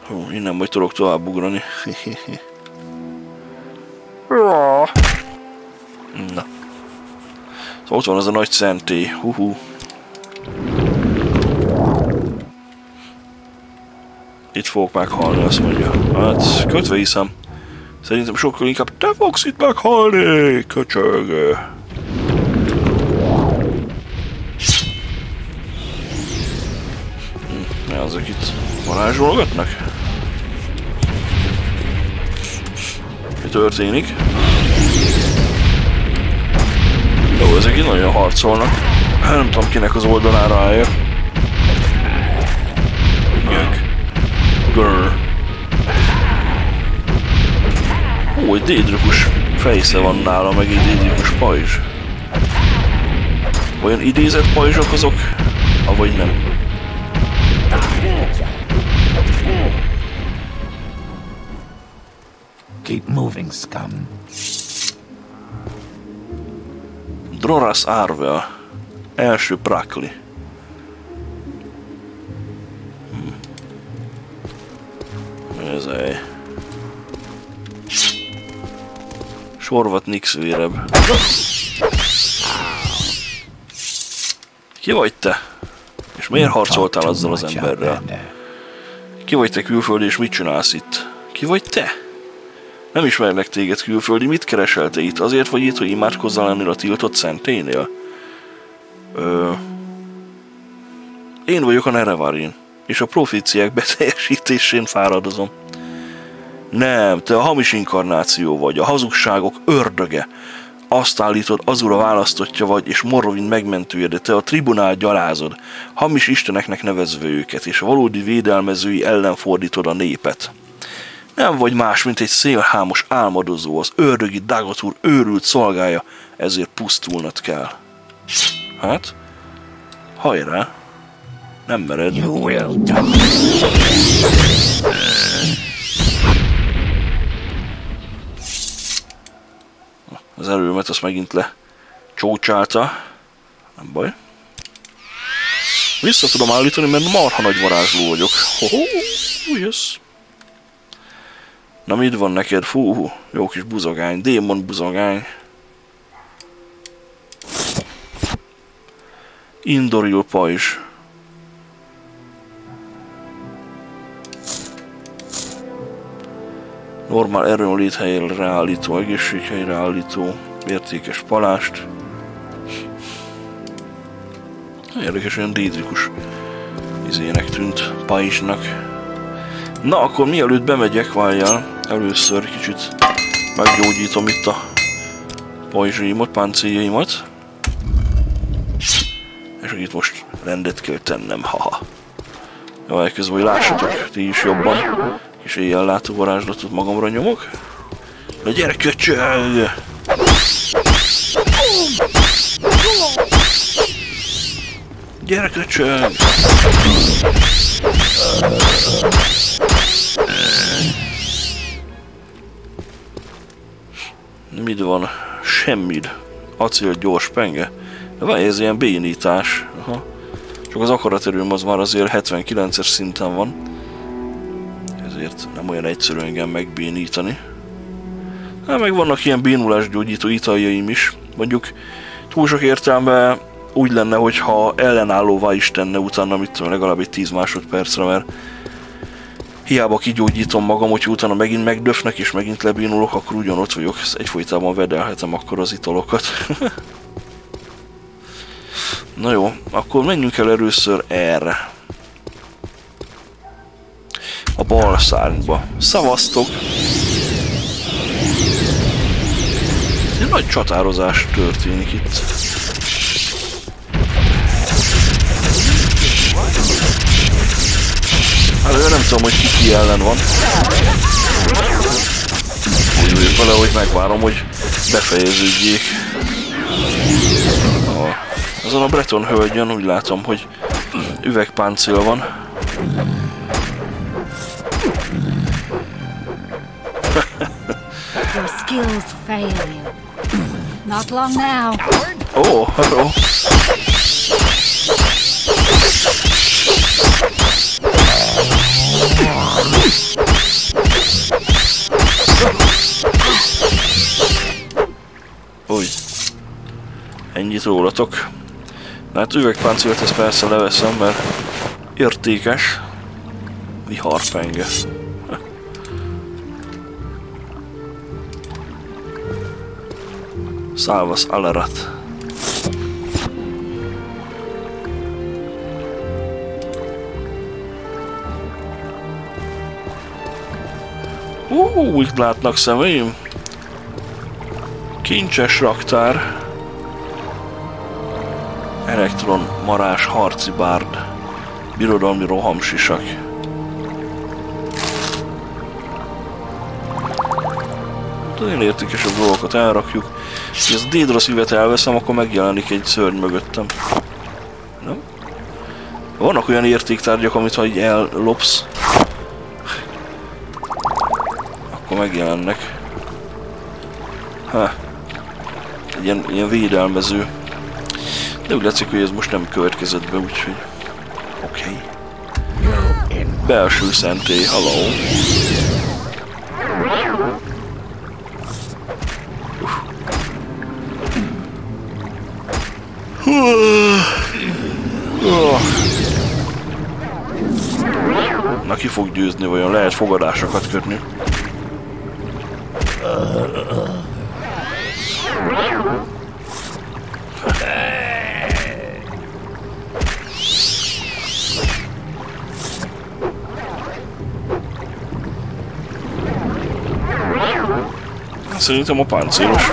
Hú, innen majd tudok tovább ugrani. Na. Szóval ott van az a nagy szentély. Hú-hú. Itt fogok meghalni, azt mondja. Hát, kötve hiszem. Szerintem sokkal inkább te fogsz itt meghalni, köcsög. Mi azok itt varázsolgatnak? Mi történik? Jó, ezek itt nagyon harcolnak. Nem tudom, kinek az oldalára állja. Grrr. Ó, egy dédrukus fejsze van nála, meg egy dédrukus pajzs. Olyan idézett pajzsok azok? Avagy nem. Keep moving, scum. Droras Arvel. Első Prakli. Ez egy... Sorvat nix vérebb. Ki vagy te? És miért harcoltál azzal az emberrel? Ki vagy te külföldi, és mit csinálsz itt? Ki vagy te? Nem ismerlek téged, külföldi, mit keresel te itt? Azért vagy itt, hogy imádkozzál ennél a tiltott szentélynél? Én vagyok a Nerevarin, és a proféciák beteljesítésén fáradozom. Nem, te a hamis inkarnáció vagy, a hazugságok ördöge. Azt állítod, Azura választottja vagy, és Morrowind megmentője, de te a tribunál gyalázod. Hamis isteneknek nevezve őket, és a valódi védelmezői ellen fordítod a népet. Nem vagy más, mint egy szélhámos álmodozó, az ördögi Dagoth Ur őrült szolgája, ezért pusztulnod kell. Hát, hajrá! Nem mered. Az erőmet azt megint lecsócsálta. Nem baj. Vissza tudom állítani, mert marha nagy varázsló vagyok. Ho-ho, yes. Na, mit van neked? Fú, jó kis buzogány, démon buzogány. Indoril pajzs. Normál erőnlét helyre állító, egészséghelyre állító, értékes palást. Érdekes, olyan dédrikus izének tűnt, pajzsnak. Na, akkor mielőtt bemegyek, várjál, először kicsit meggyógyítom itt a pajzsaimat, páncéljaimat. És hogy itt most rendet kell tennem, haha. Jaj, közben, hogy lássatok ti is jobban. És éjjel látó varázslatot magamra nyomok. Na gyere, köcsög! Gyere, köcsög! Mit van? Semmid. Acél gyors penge. Várj, ez ilyen bénítás. Aha. Csak az akaraterőm az már azért 79-es szinten van. Ezért nem olyan egyszerű engem megbénítani. Hát meg vannak ilyen bénulásgyógyító italjaim is. Mondjuk túl sok értelme úgy lenne, hogyha ellenállóvá is tenne utána, mit tudom, legalább egy 10 másodpercre, mert hiába kigyógyítom magam, hogyha utána megint megdöfnek és megint lebénulok, akkor ugyanott vagyok, ezt egyfolytában vedelhetem akkor az italokat. Na jó, akkor menjünk el először erre. A bal szárnyba. Szavaztok! Egy nagy csatározás történik itt. Hát ő nem tudom, hogy ki ellen van. Úgy vagyok vele, hogy megvárom, hogy befejeződjék. Azon a Breton hölgyön úgy látom, hogy üvegpáncél van. Ó, hello! Új. Ennyit rólatok. Na hát üvegpáncélt ezt persze leveszem, mert értékes viharpenge. Salvas Alarat. Úgy látnak szemeim. Kincses raktár. Elektron, marás, harci bárd, birodalmi rohamsisak. Nagyon értékesebb dolgokat elrakjuk. Ha ezt a Daedroth üvet elveszem, akkor megjelenik egy szörny mögöttem. Nem? Vannak olyan értéktárgyak, amit ha így ellopsz, akkor megjelennek. Ilyen védelmező. De úgy látszik, hogy ez most nem következett be, úgyhogy... Oké. Okay. Belső szentély, hello. Na ki fog győzni vajon? Lehet fogadásokat kötni. Szerintem a páncélos.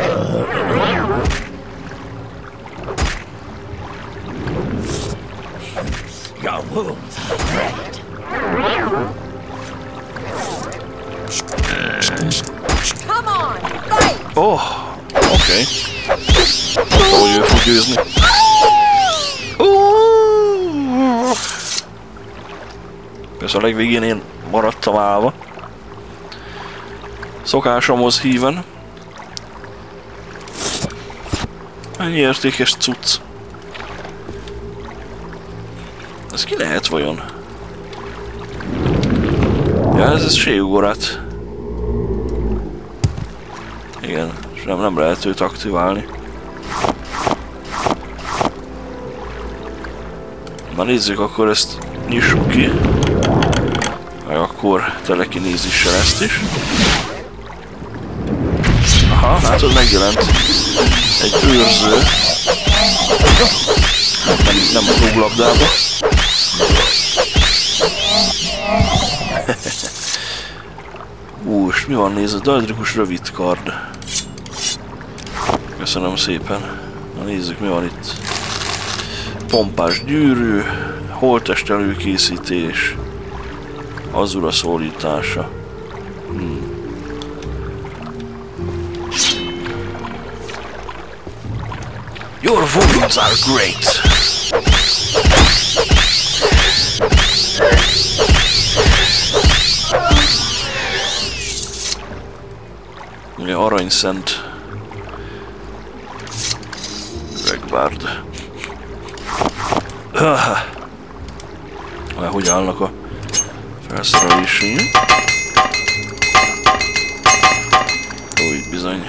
Oh, oké. Attól, hogy ő fog győzni. Persze a legvégén én maradtam állva. Szokásomhoz híven. Ennyi értékes cucc. Ez ki lehet vajon? Ja, ez Sheogorath. Igen, és nem lehet őt aktiválni. Na nézzük, akkor ezt nyissuk ki. Meg akkor telekinézissel ezt is. Aha, látod, megjelent egy őrző. Nem a rúglabdába. És mi van, nézd, a daedrikus rövidkard. Köszönöm szépen. Na nézzük, mi van itt. Pompás gyűrű, holttest előkészítés, Azura szólítása. Your wounds are great! Ja, aranyszent üvegbárd. Hogy állnak a felszerelési? Úgy bizony.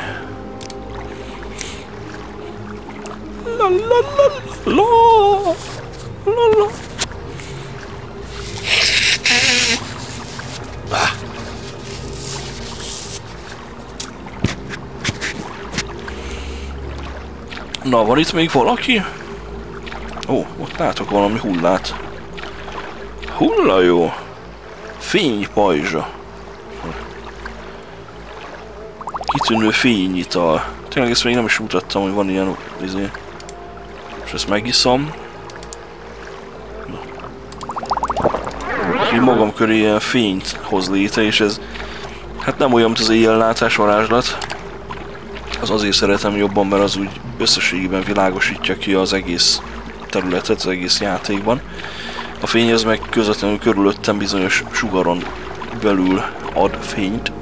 Na, van itt még valaki? Ó, ott látok valami hullát. Hulla jó. Fénypajzsa. Kitűnő fényital. Tényleg ezt még nem is mutattam, hogy van ilyen izé. És ezt megiszom. Így magam köré ilyen fényt hoz létre, és ez hát nem olyan, mint az éjjellátás varázslat. Az azért szeretem jobban, mert az úgy összességében világosítja ki az egész területet, az egész játékban. A fény ez meg közvetlenül körülöttem bizonyos sugaron belül ad fényt.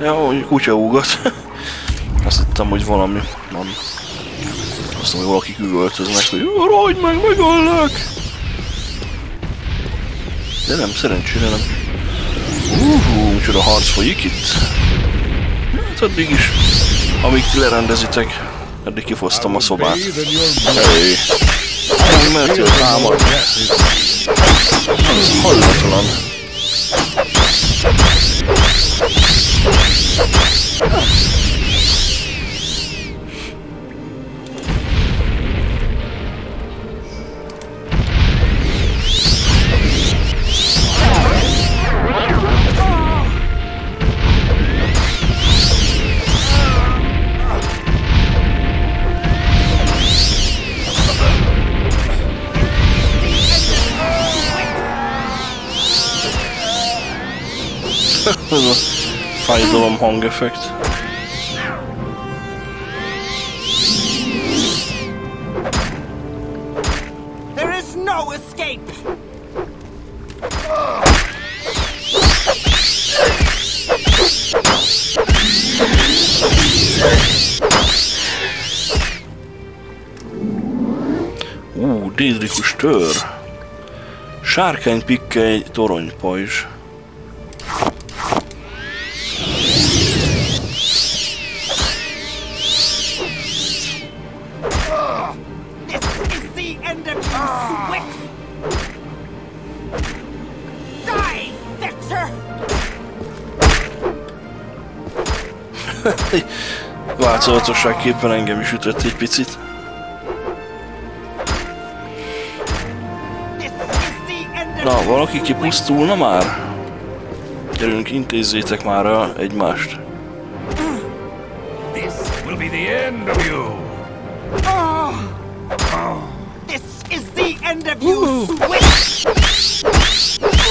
Ja, hogy kutya úgat. Azt hittem, hogy valami van. Azt mondom, hogy valaki üvöltöznek, hogy rohagy meg, megöllek! De nem, szerencsére nem. Micsoda harc folyik itt. Hát addig is, amíg ti lerendezitek, addig kifosztom a szobát. Hey. Még mertél támad. Ez hallatlan. Ez a fájdalom hangeffekt. There is no escape. Dédrikus tör. Sárkány pikkely toronypajzs. Változatosságképpen engem is ütött egy picit. Na, valaki kipusztulna már? Gyerünk, intézzétek már el egymást.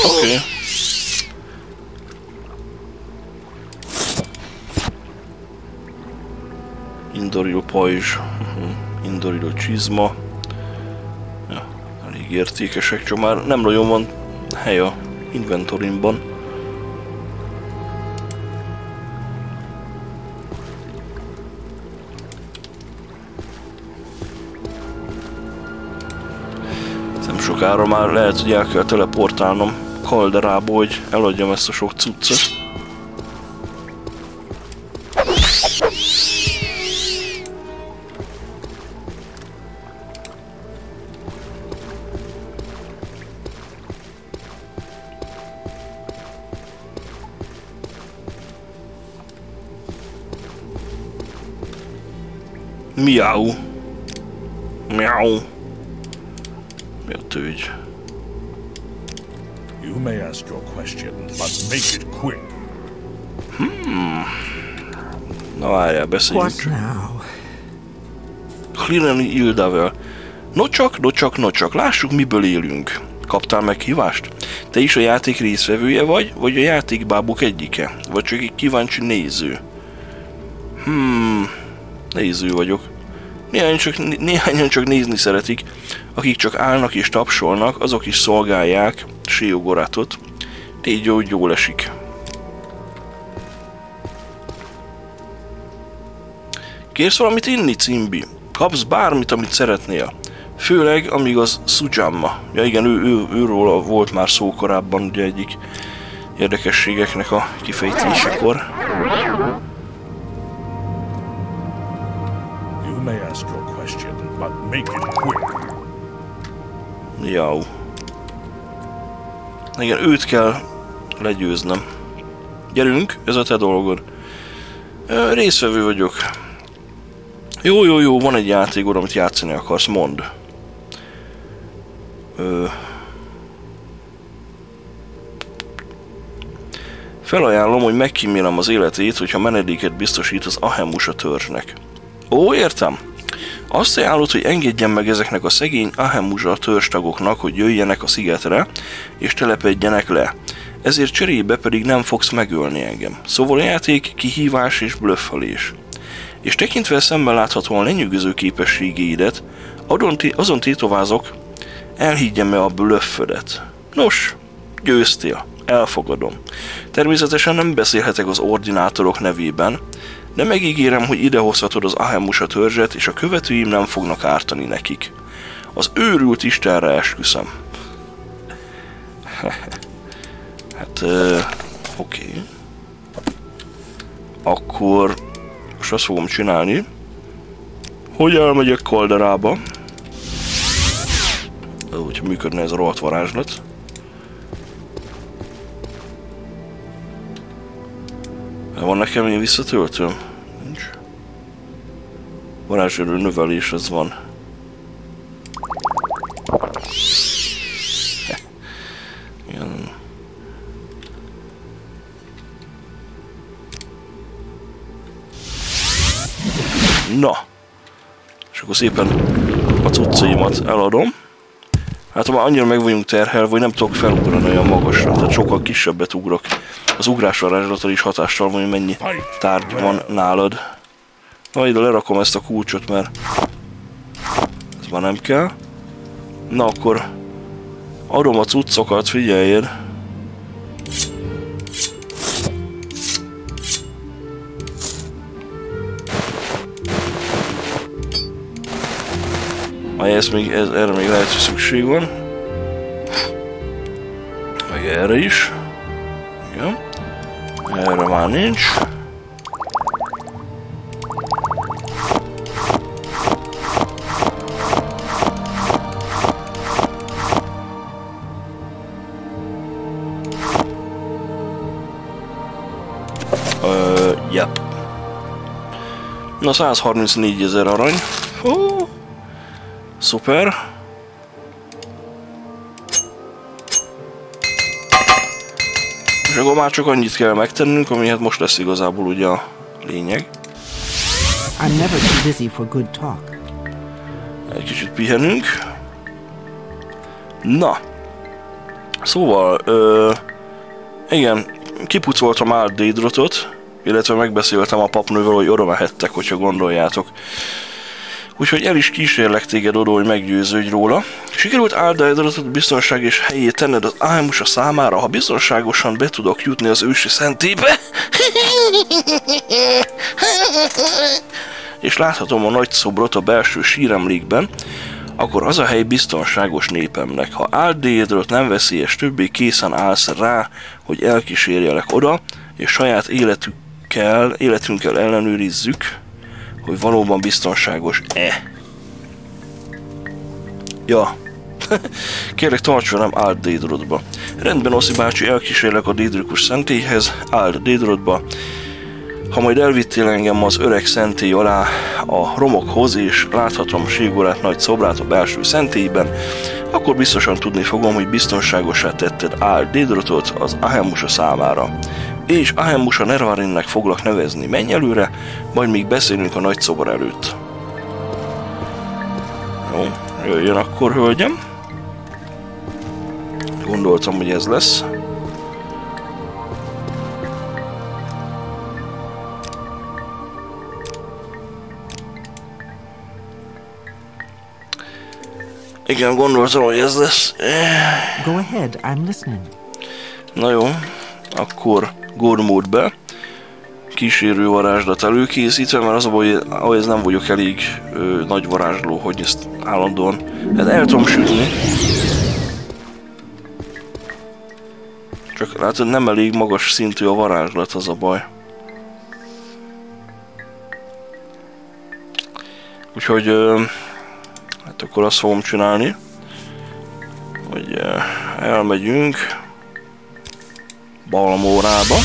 Oké. Indoril pajzs, Indoril csizma. Ja, elég értékesek, csak már nem nagyon van hely a inventorimban. Nem sokára már lehet, hogy el kell teleportálnom Kalderába, hogy eladjam ezt a sok cuccot. Miau. Miau. Mi a tőgy? You may ask your question, but make it quick. Na várjál, beszéljünk. Hlireni Indavel. Nocsak, lássuk, miből élünk. Kaptál meghívást? Te is a játék részvevője vagy, vagy a játékbábok egyike? Vagy csak egy kíváncsi néző? Néző vagyok. Néhányan csak nézni szeretik, akik csak állnak és tapsolnak, azok is szolgálják Sheogorathot. Így jól esik. Kérsz valamit inni, cimbi? Kapsz bármit, amit szeretnél. Főleg, amíg az Sujamma. Ja igen, őróla volt már szó korábban, ugye egyik érdekességeknek a kifejtésekor. Jau. Igen, őt kell legyőznem. Gyerünk, ez a te dolgod. Részvevő vagyok. Jó, van egy játékod, amit játszani akarsz, mondd. Felajánlom, hogy megkímélem az életét, hogyha menedéket biztosít az Ahemmusa törzsnek. Ó, értem. Azt ajánlod, hogy engedjen meg ezeknek a szegény Ahemmusa törzstagoknak, hogy jöjjenek a szigetre, és telepedjenek le. Ezért cserébe pedig nem fogsz megölni engem. Szóval a játék kihívás és blöffelés. És tekintve szemben láthatóan lenyűgöző képességeidet, azon tétovázok, elhiggyem-e a blöffödet. Nos, győztél, elfogadom. Természetesen nem beszélhetek az ordinátorok nevében, de megígérem, hogy idehozhatod az Ahemmusa törzset, és a követőim nem fognak ártani nekik. Az őrült Istenre esküszöm. Hát, oké. Akkor most azt fogom csinálni, hogy elmegyek Kalderába. Hogyha működne ez a rohadt varázslat. Van nekem én visszatöltöm? Nincs. Varázserő növelés, ez van. Igen. Na! És akkor szépen a cuccaimat eladom. Hát ha már annyira meg vagyunk terhelve, hogy nem tudok felugrani olyan magasra, tehát sokkal kisebbet ugrok. Az ugrásvarázslattal is hatással van, hogy mennyi tárgy van nálad. Na, ide lerakom ezt a kulcsot, mert ez már nem kell. Na, akkor adom a cuccokat, figyeljél. Erre még lehet, hogy szükség van. Meg erre is. Igen. Erre már nincs. Yep. Na, 134 000 arany. Szuper. És akkor már csak annyit kell megtennünk, ami hát most lesz igazából ugye a lényeg. Egy kicsit pihenünk. Na. Szóval, igen, kipucoltam Ald Daedrothot, illetve megbeszéltem a papnővel, hogy oda mehettek, hogyha gondoljátok. Úgyhogy el is kísérlek téged oda, hogy meggyőződj róla. Sikerült Ald Daedrothot biztonság és helyét tenned az Ahemmusa számára, ha biztonságosan be tudok jutni az ősi szentélybe. És láthatom a nagy szobrot a belső síremlékben, akkor az a hely biztonságos népemnek. Ha Ald Daedroth nem veszélyes többé, készen állsz rá, hogy elkísérjelek oda, és saját életünkkel ellenőrizzük, hogy valóban biztonságos-e. Ja. Kérlek, tarts velem Ald Daedrothba. Rendben, Oszi bácsi, elkísérlek a dédrikus szentélyhez, Ald Daedrothba. Ha majd elvittél engem az öreg szentély alá a romokhoz, és láthatom Sheogorath nagy szobrát a belső szentélyben, akkor biztosan tudni fogom, hogy biztonságosá tetted Ald Daedrothot az Ahemmusa számára. Én is Ahemmusa Nerevarinnek foglak nevezni. Menj előre, majd még beszélünk a nagy szobor előtt. Jó, jöjjön akkor, hölgyem. Gondoltam, hogy ez lesz. Igen, gondoltam, hogy ez lesz. Go ahead, I'm listening. Na jó, akkor God Mode-be. Kísérő varázslat előkészítve, mert az a baj, hogy ez nem vagyok elég nagy varázsló, hogy ezt állandóan. Hát el tudom sütni. Csak látod, nem elég magas szintű a varázslat, az a baj. Úgyhogy... hát akkor azt fogom csinálni, hogy elmegyünk Balmorába.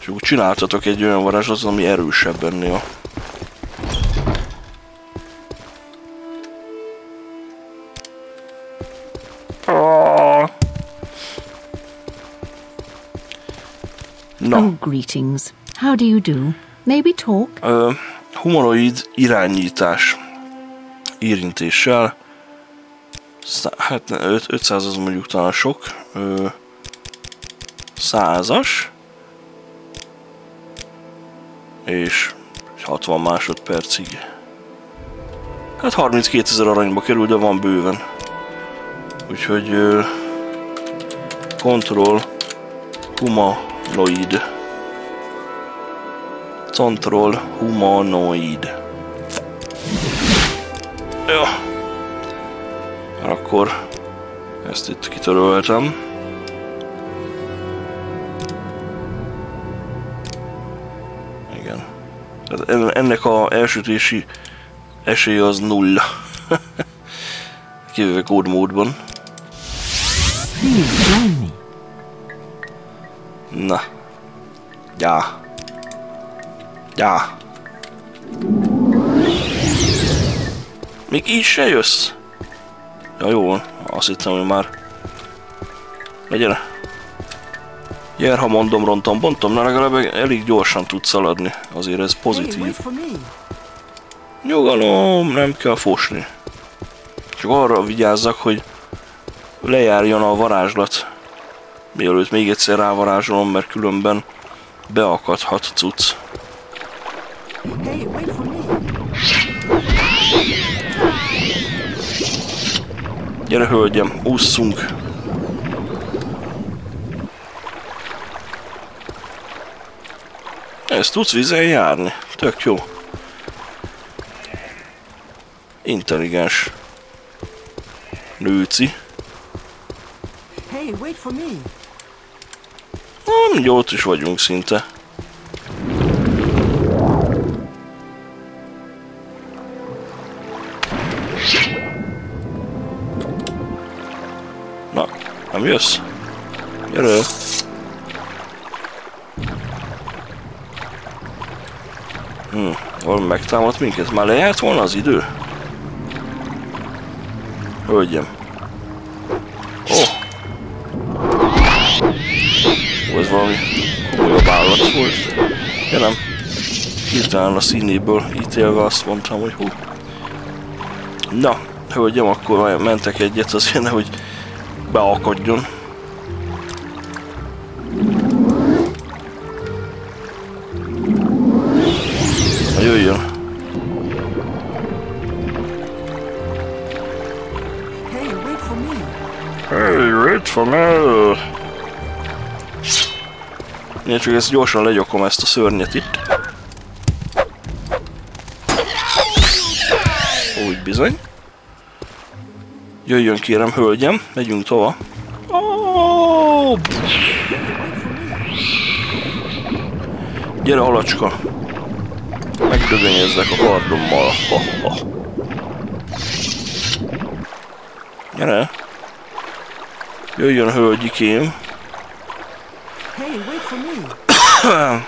És úgy csináltatok egy olyan varázslatot, ami erősebb ennél. Na. Oh, greetings. How do you do? May we talk? Humanoid irányítás érintéssel, hát 500 az mondjuk talán sok, 100-as, és 60 másodpercig. Hát 32 000 aranyba kerül, de van bőven. Úgyhogy Control Humanoid. Control Humanoid. Jó. Akkor ezt itt kitöröltem. Igen. Tehát ennek a elsütési esély az nulla. Kivéve God Mode-ban. Na. Ja. Ja. Még így se jössz? Ja, jó van. Azt hittem, hogy már... Na, gyere. Gyere, ha mondom, rontom, bontom. Na, legalább elég gyorsan tudsz szaladni. Azért ez pozitív. Nyugalom, nem kell fosni. Csak arra vigyázzak, hogy lejárjon a varázslat. Mielőtt még egyszer rávarázsolom, mert különben beakadhat cucc. Hey, wait for me. Gyere, hölgyem, ússzunk! Ezt tudsz vízen járni, tök jó. Intelligens nőci. Hey, wait for me. Na, ott is vagyunk szinte. Nem jössz? Gyere! Valami megtámadt minket. Már lejárt volna az idő? Hölgyem. Oh! Ez valami komolyabb állat volt. Ja nem. Hirtelen a színéből ítélve azt mondtam, hogy hú. Na, hölgyem, akkor mentek egyet azért, nehogy beakadjon. Na, jöjjön. Hey, wait for me. Hey, wait for me. Én csak ezt gyorsan legyakom, ezt a szörnyet itt. Úgy bizony. Jöjjön, kérem, hölgyem, megyünk tovább. Oh! Gyere, halacska! Megdögönyözzek a kardommal. Ha-ha. Gyere! Jöjjön, hölgyikém! Hey, wait for me.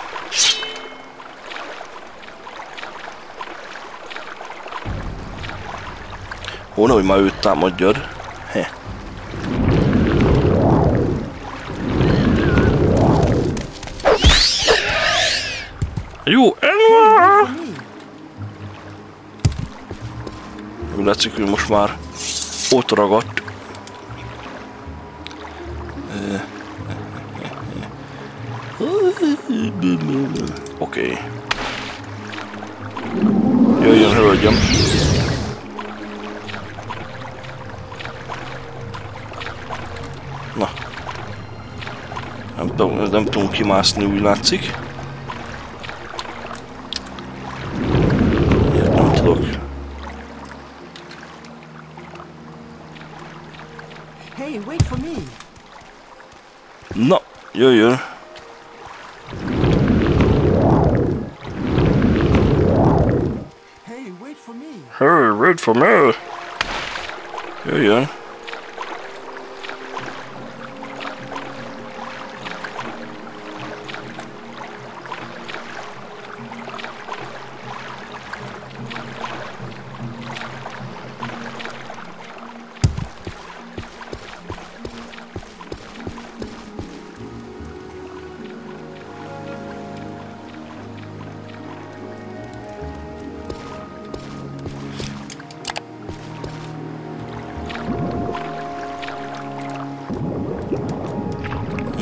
Ó, nehogy ma őt támadjad. Heh. Jó, elvá! Úgy látszik, hogy most már ott ragadt. Oké. Jöjjön, hölgyem. Na. Nem tudom kimászni, úgy látszik. Na, jöjjön! Hey, wait for me! Hey, wait for me! Jöjjön!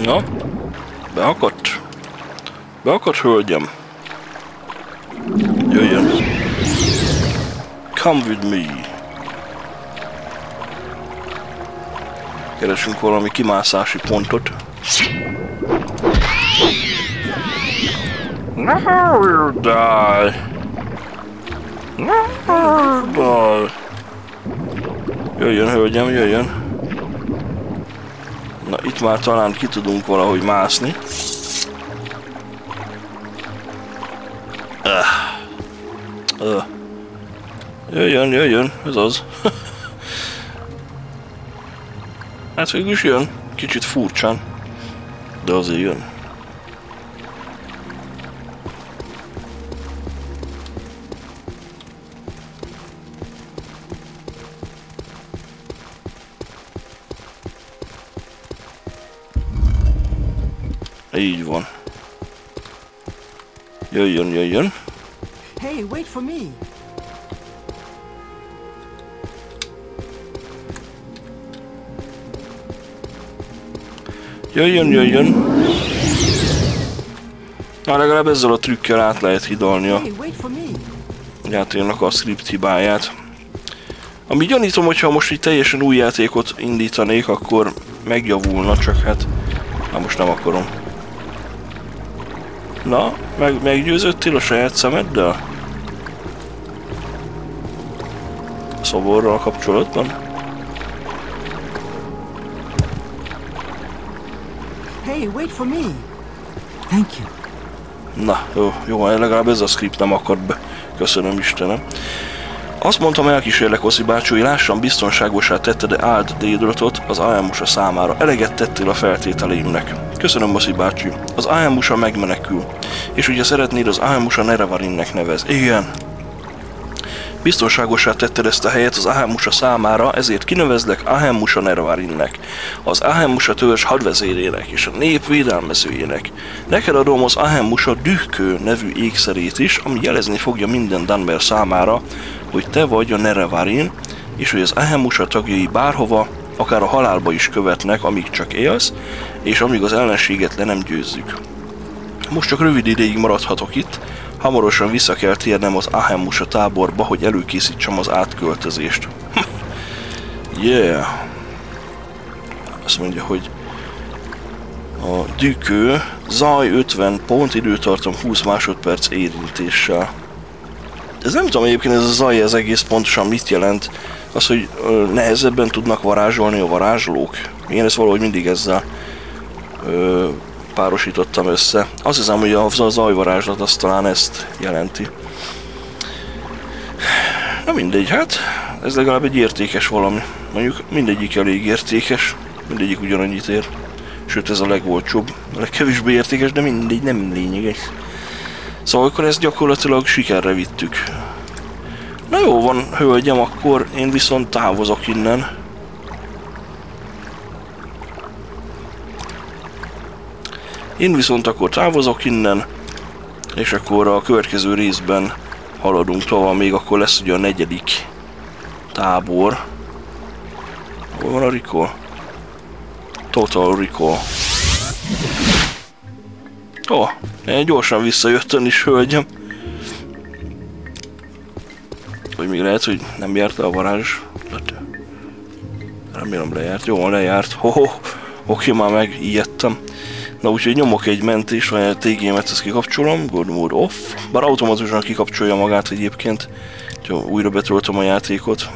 Na, beakadt. Beakadt, hölgyem. Jöjjön. Come with me. Keresünk valami kimászási pontot. Now you die. Now you die. Jöjjön, hölgyem, jöjjön. Na, itt már talán ki tudunk valahogy mászni. Jöjjön, jöjjön, ez az. Hát végül is jön, kicsit furcsán, de azért jön. Így van. Jöjjön, jöjjön. Hey, wait for me. Jöjjön, jöjjön. Na, legalább ezzel a trükkel át lehet hidalni a játéknak a script hibáját. Ami gyanítom, hogyha most itt teljesen új játékot indítanék, akkor megjavulna, csak hát na, most nem akarom. Na, meggyőződtél a saját szemeddel? A szoborral kapcsolatban? Hey, wait for me. Thank you. Na, jó, jó, legalább ez a script nem akad be. Köszönöm Istenem. Azt mondtam, elkísérlek, Oszi bácsú, hogy lássan, biztonságosá tette, de Ald Daedrothot az Ahemmusa számára. Eleget tettél a feltételeimnek. Köszönöm, Oszi bácsi. Az Ahemmusa megmenekül. És ugye szeretnéd, az Ahemmusa Nerevarinnek nevez. Igen. Biztonságosá tetted ezt a helyet az Ahemmusa számára, ezért kinevezlek Ahemmusa Nerevarinnek, az Ahemmusa törzs hadvezérének és a nép védelmezőjének. Neked adom az Ahemmusa dühkő nevű ékszerét is, ami jelezni fogja minden Dunmer számára, hogy te vagy a Nerevarin, és hogy az Ahemmusa tagjai bárhova, akár a halálba is követnek, amíg csak élsz, és amíg az ellenséget le nem győzzük. Most csak rövid ideig maradhatok itt, hamarosan vissza kell térnem az Ahemmusa táborba, hogy előkészítsem az átköltözést. Yeah! Azt mondja, hogy a dükő, zaj 50 pont, időtartam 20 másodperc érintéssel. Ez nem tudom egyébként, ez a zaj, ez egész pontosan mit jelent. Az, hogy nehezebben tudnak varázsolni a varázslók. Én ezt valahogy mindig ezzel párosítottam össze. Azt hiszem, hogy a zajvarázslat az talán ezt jelenti. Na mindegy, hát ez legalább egy értékes valami. Mondjuk mindegyik elég értékes, mindegyik ugyanannyit ér. Sőt, ez a legolcsóbb, a legkevésbé értékes, de mindegy, nem lényeges. Szóval akkor ezt gyakorlatilag sikerre vittük. Na jó van, hölgyem, akkor én viszont távozok innen. És akkor a következő részben haladunk tovább, még akkor lesz ugye a negyedik tábor. Hol van a Recall? Total Recall. Ó, én gyorsan visszajöttem is, hölgyem. Vagy még lehet, hogy nem járt le a varázs. Remélem lejárt. Jó, lejárt. Hoho, oké, már megijedtem. Na úgyhogy nyomok egy mentést, vagy a TG-met ezt kikapcsolom, God Mode off, bár automatikusan kikapcsolja magát egyébként. Jó, újra betöltöm a játékot.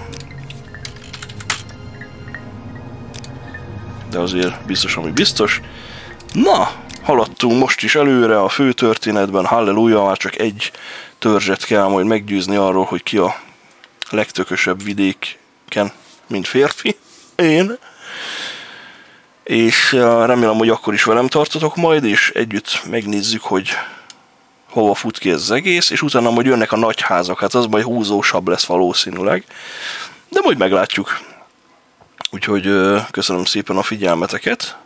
De azért biztos, ami biztos. Na, haladtunk most is előre a fő történetben, halleluja, már csak egy törzset kell majd meggyőzni arról, hogy ki a legtökösebb vidéken, mint férfi. Én. És remélem, hogy akkor is velem tartotok majd, és együtt megnézzük, hogy hova fut ki ez az egész, és utána majd jönnek a nagyházak, hát az majd húzósabb lesz valószínűleg, de majd meglátjuk. Úgyhogy köszönöm szépen a figyelmeteket,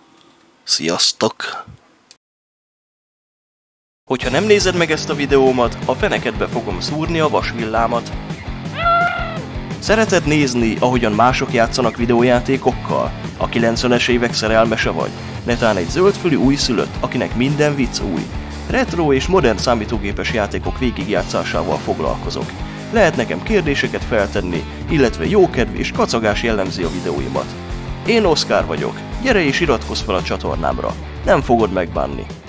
sziasztok! Hogyha nem nézed meg ezt a videómat, a fenekedbe fogom szúrni a vasvillámat. Szereted nézni, ahogyan mások játszanak videójátékokkal? A 90-es évek szerelmese vagy? Netán egy zöldfülű újszülött, akinek minden vicc új. Retro és modern számítógépes játékok végigjátszásával foglalkozok. Lehet nekem kérdéseket feltenni, illetve jókedv és kacagás jellemzi a videóimat. Én Oszkár vagyok, gyere és iratkozz fel a csatornámra, nem fogod megbánni.